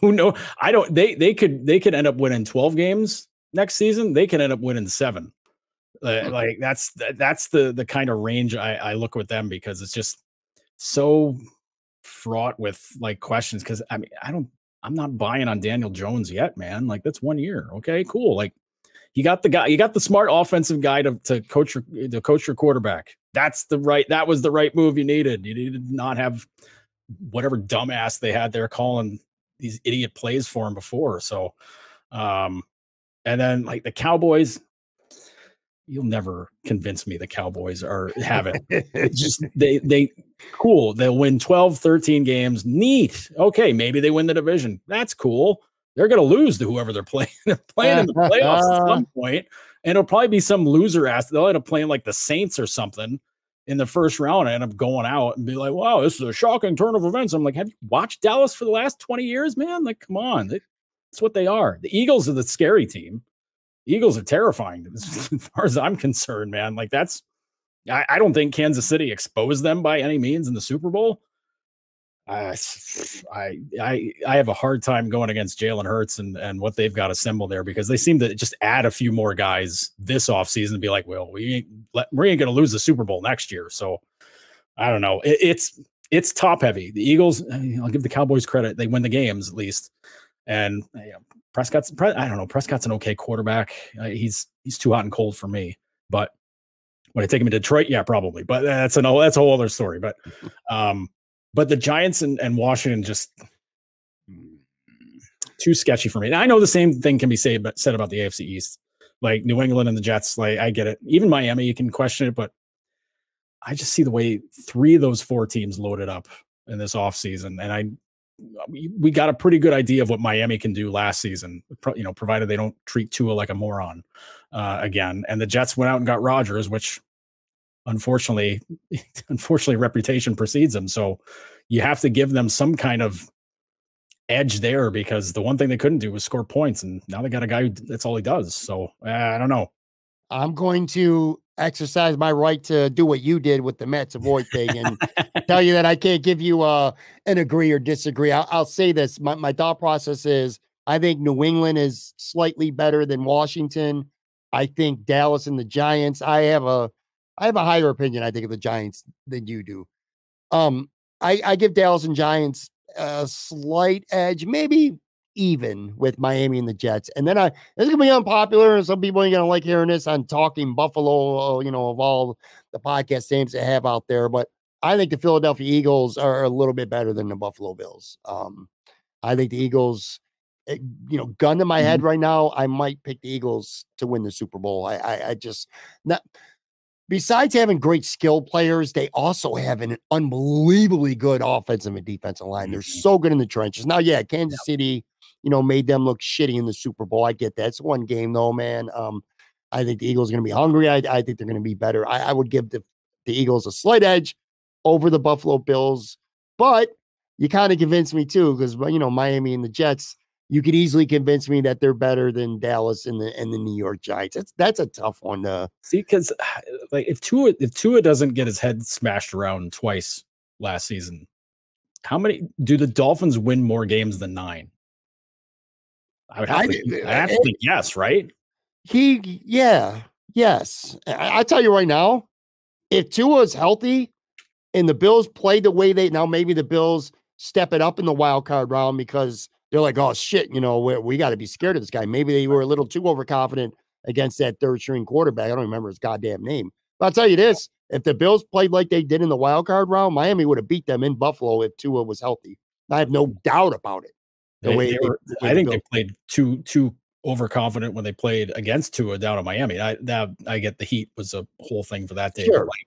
who knows? I don't. They they could they could end up winning twelve games next season. They could end up winning seven. Uh, like that's that's the the kind of range I, I look with them because it's just so fraught with like questions. Because I mean, I don't. I'm not buying on Daniel Jones yet, man. Like that's one year. Okay, cool. Like you got the guy. You got the smart offensive guy to to coach your to coach your quarterback. That's the right. That was the right move you needed. You needed to not have. Whatever dumbass they had there calling these idiot plays for him before. So, um, and then like the Cowboys, you'll never convince me the Cowboys are have it. It's just, they, they cool. They'll win twelve, thirteen games. Neat. Okay. Maybe they win the division. That's cool. They're going to lose to whoever they're playing. They're playing in the playoffs at some point, and it'll probably be some loser ass. They'll end up playing like the Saints or something. In the first round, I end up going out and be like, wow, this is a shocking turn of events. I'm like, have you watched Dallas for the last twenty years, man? Like, come on. They, that's what they are. The Eagles are the scary team. The Eagles are terrifying as far as I'm concerned, man. Like, that's I, – I don't think Kansas City exposed them by any means in the Super Bowl. I, I, I, I have a hard time going against Jalen Hurts and, and what they've got assembled there because they seem to just add a few more guys this offseason and be like, well, we ain't, let, we ain't going to lose the Super Bowl next year. So I don't know. It, it's, it's top heavy. The Eagles, I mean, I'll give the Cowboys credit. They win the games at least. And you know, Prescott's, I don't know. Prescott's an okay quarterback. Uh, he's, he's too hot and cold for me, but would I take him to Detroit? Yeah, probably. But that's an, that's a whole other story. But, um, But the Giants and, and Washington just too sketchy for me. And I know the same thing can be said about, said about the A F C East, like New England and the Jets. Like I get it. Even Miami, you can question it, but I just see the way three of those four teams loaded up in this offseason. And I, we got a pretty good idea of what Miami can do last season, you know, provided they don't treat Tua like a moron uh, again. And the Jets went out and got Rodgers, which. Unfortunately, unfortunately, reputation precedes them. So you have to give them some kind of edge there because the one thing they couldn't do was score points. And now they got a guy who that's all he does. So uh, I don't know. I'm going to exercise my right to do what you did with the Mets avoid thing and tell you that I can't give you uh, an agree or disagree. I'll, I'll say this. My, my thought process is I think New England is slightly better than Washington. I think Dallas and the Giants, I have a, I have a higher opinion, I think, of the Giants than you do. Um, I, I give Dallas and Giants a slight edge, maybe even with Miami and the Jets. And then I, this is going to be unpopular, and some people ain't going to like hearing this on Talking Buffalo, you know, of all the podcast names they have out there. But I think the Philadelphia Eagles are a little bit better than the Buffalo Bills. Um, I think the Eagles you know, gun to my head right now, I might pick the Eagles to win the Super Bowl. I, I, I just not. Besides having great skill players, they also have an unbelievably good offensive and defensive line. They're so good in the trenches. Now, yeah, Kansas City, you know, made them look shitty in the Super Bowl. I get that. It's one game though, man. Um, I think the Eagles are going to be hungry. I, I think they're going to be better. I, I would give the, the Eagles a slight edge over the Buffalo Bills, but you kind of convinced me too, because, you know, Miami and the Jets, you could easily convince me that they're better than Dallas and the and the New York Giants. That's that's a tough one to see, because like if Tua if Tua doesn't get his head smashed around twice last season, how many do the Dolphins win more games than nine? I would have I, to, I have it, to think yes, right? He yeah yes. I, I tell you right now, if Tua is healthy and the Bills play the way they now, maybe the Bills step it up in the wild card round because they're like, oh, shit, you know, we, we got to be scared of this guy. Maybe they were a little too overconfident against that third-string quarterback. I don't remember his goddamn name. But I'll tell you this, if the Bills played like they did in the wild card round, Miami would have beat them in Buffalo if Tua was healthy. I have no doubt about it. The they, way they were, they, the way I think they played too too overconfident when they played against Tua down in Miami. I that I get the heat was a whole thing for that day. Sure. But, like,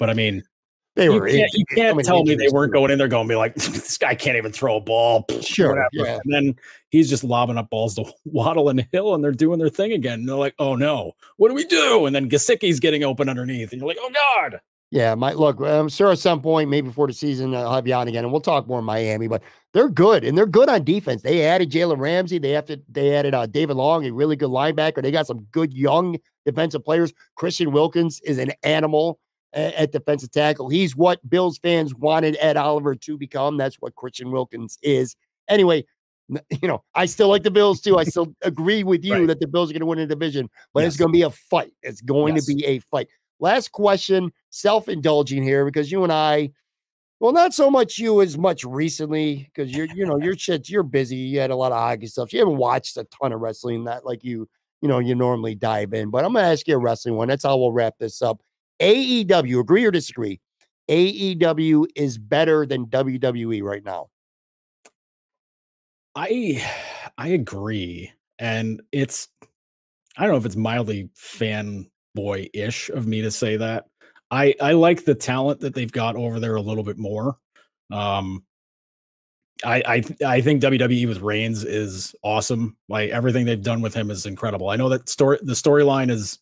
but, I mean – They you were can't, you can't I mean, tell me they weren't going in there going to be like, this guy can't even throw a ball. Sure. Yeah. And then he's just lobbing up balls to Waddle and Hill, and they're doing their thing again. And they're like, oh, no, what do we do? And then Gesicki's getting open underneath. And you're like, oh, God. Yeah, my, look, I'm sure at some point, maybe before the season, I'll have you on again, and we'll talk more Miami. But they're good, and they're good on defense. They added Jalen Ramsey. They have to, they added uh, David Long, a really good linebacker. They got some good young defensive players. Christian Wilkins is an animal at defensive tackle. He's what Bills fans wanted Ed Oliver to become. That's what Christian Wilkins is. Anyway, you know, I still like the Bills too. I still agree with you right. that the Bills are going to win a division, but yes. it's going to be a fight. It's going yes. to be a fight. Last question, self-indulging here, because you and I, well, not so much you as much recently, because you're, you know, your shit, you're busy. You had a lot of hockey stuff. You haven't watched a ton of wrestling, not like you, you know, you normally dive in, but I'm going to ask you a wrestling one. That's how we'll wrap this up. A E W, agree or disagree? A E W is better than W W E right now. I I agree. And it's, I don't know if it's mildly fanboy-ish of me to say that. I, I like the talent that they've got over there a little bit more. Um, I, I, I think W W E with Reigns is awesome. Like, everything they've done with him is incredible. I know that story, the storyline is,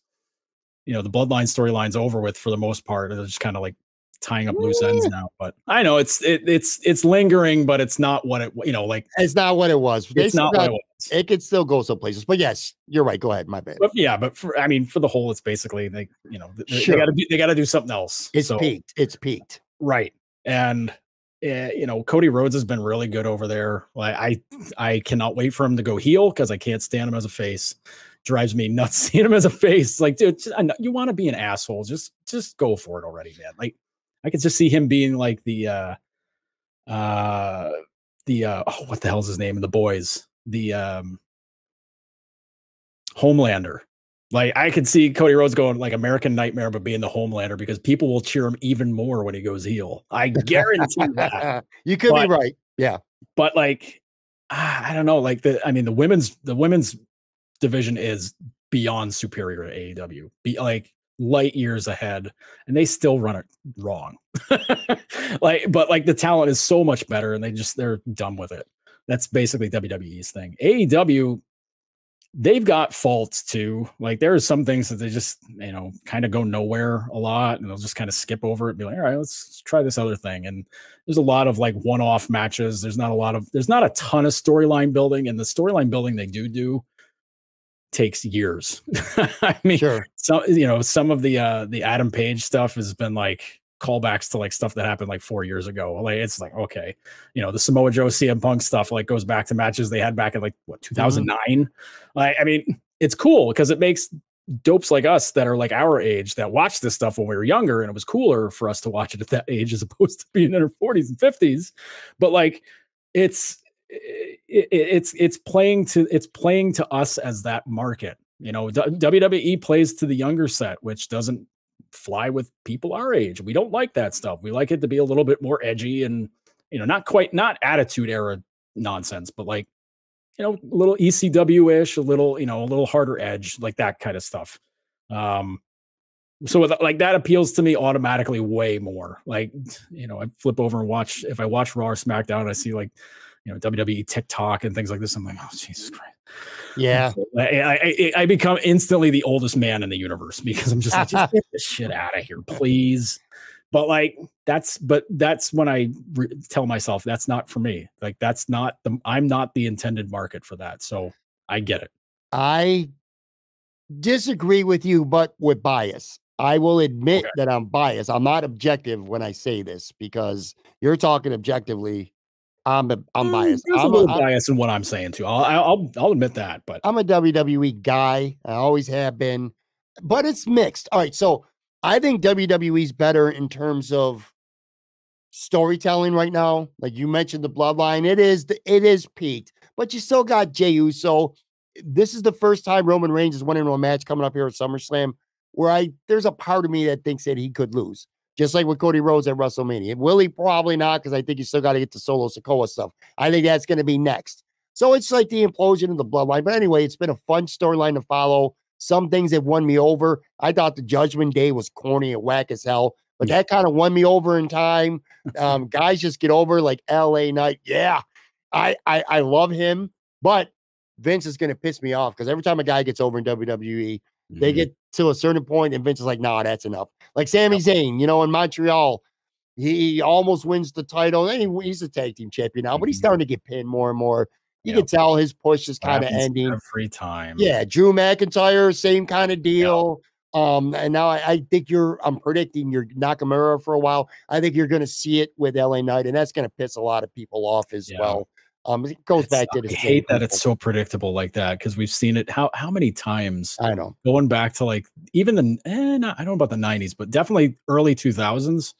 you know, the bloodline storyline's over with for the most part. They're just kind of like tying up loose ends now. But I know it's it, it's it's lingering, but it's not what it you know like it's not what it was. It's not got, what it was. It could still go some places. But yes, you're right. Go ahead, my bad. But yeah, but for, I mean, for the whole, it's basically they you know they, sure. they gotta do, they gotta do something else. It's so, peaked. It's peaked. Right, and uh, you know, Cody Rhodes has been really good over there. Like I I cannot wait for him to go heel because I can't stand him as a face. Drives me nuts seeing him as a face. Like, dude, just, I know, you want to be an asshole. Just, just go for it already, man. Like, I could just see him being like the, uh, uh, the, uh, oh, what the hell's his name in the Boys? The, um, Homelander. Like, I could see Cody Rhodes going like American Nightmare, but being the Homelander, because people will cheer him even more when he goes heel. I guarantee that. You could but, be right. Yeah. But like, I don't know. Like the, I mean, the women's, the women's, division is beyond superior to A E W, be like light years ahead, and they still run it wrong. like, but like the talent is so much better, and they just they're done with it. That's basically W W E's thing. A E W, they've got faults too. Like there are some things that they just you know kind of go nowhere a lot, and they'll just kind of skip over it, and be like, all right, let's try this other thing. And there's a lot of like one-off matches. There's not a lot of there's not a ton of storyline building, and the storyline building they do do. takes years. I mean, sure. so you know, some of the uh the Adam Page stuff has been like callbacks to like stuff that happened like four years ago. Like it's like okay, you know, the Samoa Joe C M Punk stuff like goes back to matches they had back in like what two thousand nine. Mm-hmm. Like I mean, it's cool because it makes dopes like us that are like our age that watched this stuff when we were younger, and it was cooler for us to watch it at that age as opposed to being in our forties and fifties. But like, it's. It, it, it's it's playing to it's playing to us as that market. You know, W W E plays to the younger set, which doesn't fly with people our age. We don't like that stuff. We like it to be a little bit more edgy and, you know, not quite not attitude era nonsense, but like you know, a little E C W-ish, a little, you know, a little harder edge, like that kind of stuff. Um, so with, like, that appeals to me automatically way more. Like, you know, I flip over and watch, if I watch Raw or SmackDown, I see, like, you know, W W E TikTok and things like this. I'm like, oh, Jesus Christ. Yeah. I, I, I become instantly the oldest man in the universe because I'm just like, just get this shit out of here, please. But like, that's, but that's when I re- tell myself that's not for me. Like, that's not the, I'm not the intended market for that. So I get it. I disagree with you, but with bias. I will admit okay. that I'm biased. I'm not objective when I say this because you're talking objectively. I'm, a, I'm biased. There's I'm a little a, bias I'm, in what I'm saying too. I'll, I'll, I'll admit that, but I'm a W W E guy. I always have been, but it's mixed. All right. So I think W W E's better in terms of storytelling right now. Like you mentioned the bloodline, it is, the, it is peaked, but you still got Jey Uso. This is the first time Roman Reigns has won in a match coming up here at SummerSlam where I, there's a part of me that thinks that he could lose. Just like with Cody Rhodes at WrestleMania. Will he? Probably not, because I think you still got to get the Solo Sikoa stuff. I think that's going to be next. So it's like the implosion of the bloodline. But anyway, it's been a fun storyline to follow. Some things have won me over. I thought the Judgment Day was corny and whack as hell, but that kind of won me over in time. Um, guys just get over like L A Knight. Yeah, I, I, I love him, but Vince is going to piss me off because every time a guy gets over in W W E, they get to a certain point and Vince is like, nah, that's enough. Like Sami Zayn, you know, in Montreal, he almost wins the title. He, he's a tag team champion now, but he's starting to get pinned more and more. You yep. can tell his push is kind of ending. Every time. Yeah, Drew McIntyre, same kind of deal. Yep. Um, and now I, I think you're, I'm predicting your Nakamura for a while. I think you're going to see it with L A Knight, and that's going to piss a lot of people off as yep. well. Um, it goes it's, back to the I hate that people. It's so predictable like that because we've seen it how how many times. I know going back to like even the eh, not, I don't know about the nineties, but definitely early two thousands.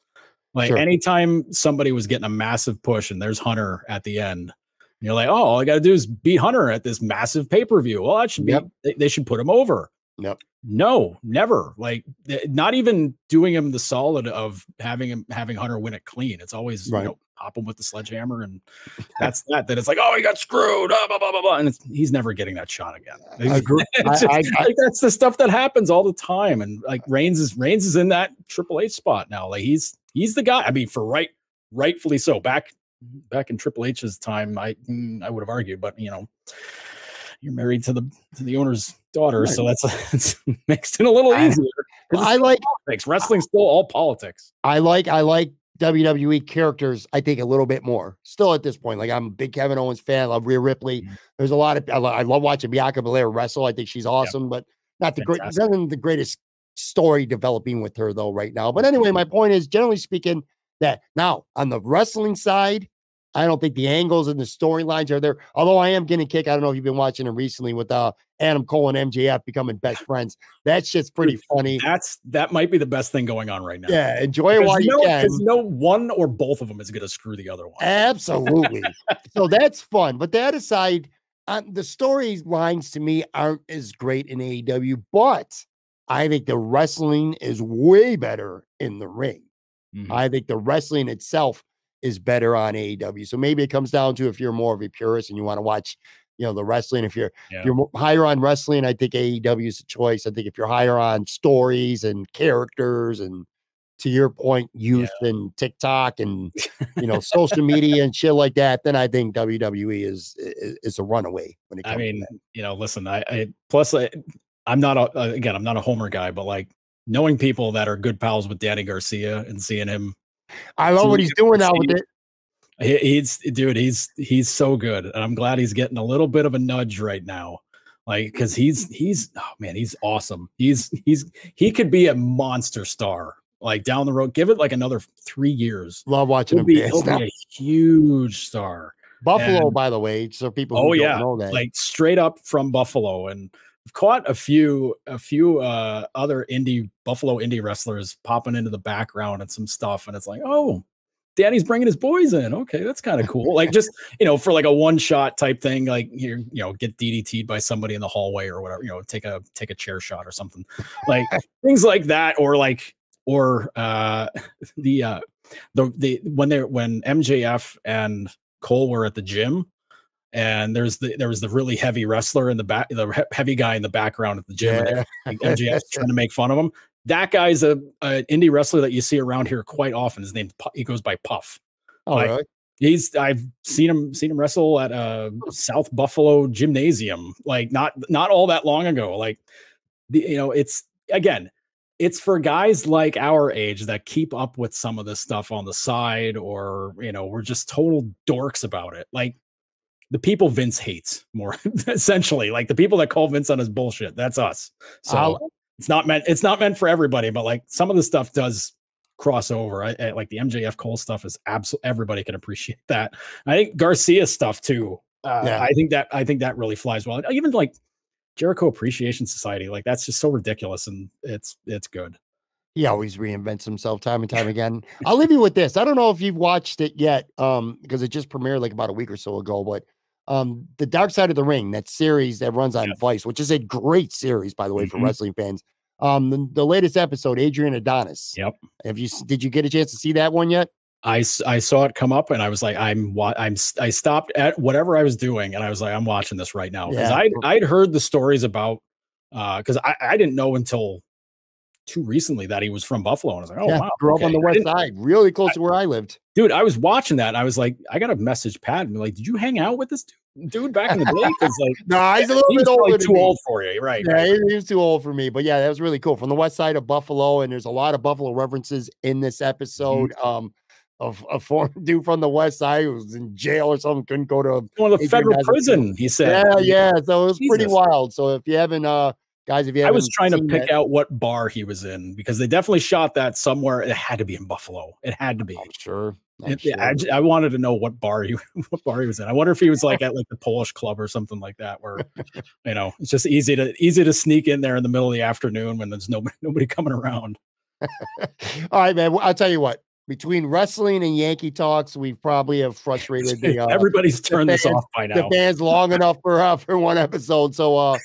Like sure. anytime somebody was getting a massive push and there's Hunter at the end, and you're like, oh, all I got to do is beat Hunter at this massive pay per view. Well, that should be yep. they, they should put him over. Yep. No, never. Like not even doing him the solid of having him having Hunter win it clean. It's always right. you know, pop him with the sledgehammer, and that's that. Then it's like, oh, he got screwed, blah, blah, blah, blah. And it's, he's never getting that shot again. I agree. Just, I, I, like, that's the stuff that happens all the time. And like Reigns is Reigns is in that Triple H spot now. Like he's he's the guy. I mean, for right, rightfully so. Back back in Triple H's time, I I would have argued, but you know, you're married to the to the owner's daughter, right. so that's it's makes it a little easier. Well, I like politics. Wrestling's still all politics. I like I like. W W E characters, I think a little bit more still at this point. Like I'm a big Kevin Owens fan. I love Rhea Ripley. Mm-hmm. There's a lot of, I love, I love watching Bianca Belair wrestle. I think she's awesome, yeah. but not the Fantastic. great, not the greatest story developing with her though right now. But anyway, my point is generally speaking that now on the wrestling side, I don't think the angles and the storylines are there. Although I am getting a kick. I don't know if you've been watching it recently with uh, Adam Cole and M J F becoming best friends. That shit's pretty Dude, funny. That's that might be the best thing going on right now. Yeah, enjoy because it while no, you can. Because no one or both of them is going to screw the other one. Absolutely. So that's fun. But that aside, um, the storylines to me aren't as great in A E W, but I think the wrestling is way better in the ring. Mm-hmm. I think the wrestling itself is better on A E W. So maybe it comes down to if you're more of a purist and you want to watch, you know, the wrestling, if you're, yeah. if you're higher on wrestling, I think A E W is a choice. I think if you're higher on stories and characters and to your point, youth yeah. and TikTok and, you know, social media and shit like that, then I think W W E is, is, is a runaway. When it comes I mean, to you know, listen, I, I plus I, I'm not, a, again, I'm not a Homer guy, but like knowing people that are good pals with Danny Garcia and seeing him, I love what he's doing now with it. He, he's dude, he's he's so good, and I'm glad he's getting a little bit of a nudge right now, like because he's he's oh man, he's awesome. He's he's he could be a monster star like down the road. Give it like another three years. Love watching he'll him. Be, he'll be a huge star. Buffalo, and, by the way, so people who oh don't yeah, know that. Like straight up from Buffalo, and I've caught a few a few uh, other indie. Buffalo indie wrestlers popping into the background and some stuff. And it's like, oh, Danny's bringing his boys in. Okay. That's kind of cool. Like just, you know, for like a one shot type thing, like you you know, get D D T'd by somebody in the hallway or whatever, you know, take a, take a chair shot or something like things like that. Or like, or uh, the, uh, the, the, when they when M J F and Cole were at the gym, And there's the there was the really heavy wrestler in the back, the heavy guy in the background at the gym. Yeah. And M J F trying to make fun of him. That guy's a an indie wrestler that you see around here quite often. His name he goes by Puff. Oh, like, really? He's I've seen him seen him wrestle at a South Buffalo gymnasium, like not not all that long ago. Like the, you know, it's again, it's for guys like our age that keep up with some of this stuff on the side, or you know, we're just total dorks about it. Like the people Vince hates more, essentially. Like the people that call Vince on his bullshit, that's us. So I'll, it's not meant it's not meant for everybody, but like some of the stuff does crossover. I, I, like the M J F Cole stuff is absolutely everybody can appreciate that. I think Garcia stuff too. Uh, yeah. I think that I think that really flies well. Even like Jericho Appreciation Society, like that's just so ridiculous, and it's it's good. He always reinvents himself time and time again. I'll leave you with this. I don't know if you've watched it yet, um, because it just premiered like about a week or so ago. But um, The Dark Side of the Ring, that series that runs on yeah. Vice, which is a great series, by the way, mm-hmm. for wrestling fans. Um, the, the latest episode, Adrian Adonis. Yep. Have you, did you get a chance to see that one yet? I, I saw it come up and I was like, I'm what I'm, I stopped at whatever I was doing. And I was like, I'm watching this right now. Yeah. Cause I, I'd heard the stories about, uh, cause I, I didn't know until too recently that he was from Buffalo. And I was like, oh yeah, wow. Grew okay. up on the West Side, really close I, to where I lived. Dude, I was watching that. And I was like, I got a message Pat and be like, did you hang out with this dude? Dude back in the day, because like no, he's a little he's bit older like too me. Old for you, right? Yeah, right. He was too old for me, but yeah, that was really cool. From the West Side of Buffalo, and there's a lot of Buffalo references in this episode. Mm-hmm. Um, of a foreign dude from the West Side who was in jail or something, couldn't go to one of the federal prison. He said, yeah, yeah. So it was Jesus. Pretty wild. So if you haven't, uh, guys, if you haven't, I was trying to pick that, out what bar he was in because they definitely shot that somewhere. It had to be in Buffalo. It had to be. I'm sure. It, sure. I, I wanted to know what bar he what bar he was in. I wonder if he was like at like the Polish club or something like that, where you know it's just easy to easy to sneak in there in the middle of the afternoon when there's nobody nobody coming around. All right, man. Well, I'll tell you what. Between wrestling and Yankee talks, we probably have frustrated the uh, everybody's turned the fans, this off by now. The fans long enough for uh, for one episode, so uh,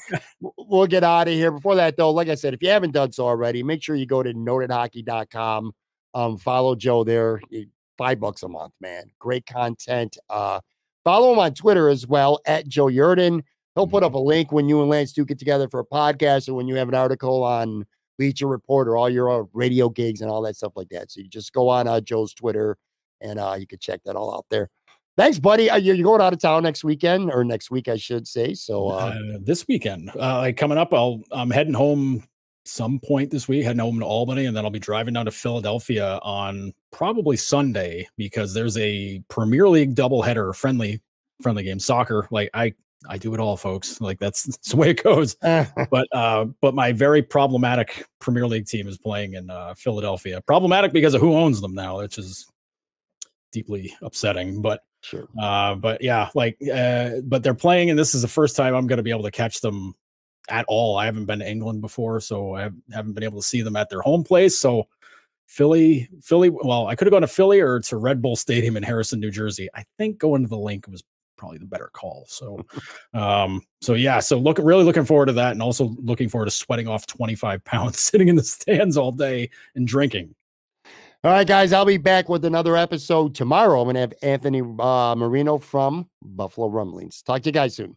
we'll get out of here. Before that, though, like I said, if you haven't done so already, make sure you go to noted hockey dot com. Um, follow Joe there. It, Five bucks a month, man. Great content. Uh, follow him on Twitter as well at Joe Yerdon. He'll put up a link when you and Lance do get together for a podcast, or when you have an article on Bleacher Report or all your uh, radio gigs and all that stuff like that. So you just go on uh, Joe's Twitter and uh, you can check that all out there. Thanks, buddy. Uh, you're going out of town next weekend, or next week, I should say. So uh, uh, this weekend, uh, like coming up, I'll I'm heading home. Some point this week, heading home to Albany, and then I'll be driving down to Philadelphia on probably Sunday because there's a Premier League doubleheader, friendly, friendly game, soccer. Like I, I do it all, folks. Like that's, that's the way it goes. but, uh, but my very problematic Premier League team is playing in uh, Philadelphia. Problematic because of who owns them now, which is deeply upsetting. But sure, uh, but yeah, like, uh, but they're playing, and this is the first time I'm going to be able to catch them at all. I haven't been to England before, so I haven't been able to see them at their home place. So Philly, Philly, well, I could have gone to Philly or to Red Bull Stadium in Harrison, New Jersey. I think going to the Link was probably the better call. So, um, so yeah, so look, really looking forward to that. And also looking forward to sweating off twenty-five pounds sitting in the stands all day and drinking. All right, guys, I'll be back with another episode tomorrow. I'm going to have Anthony uh, Marino from Buffalo Rumblings. Talk to you guys soon.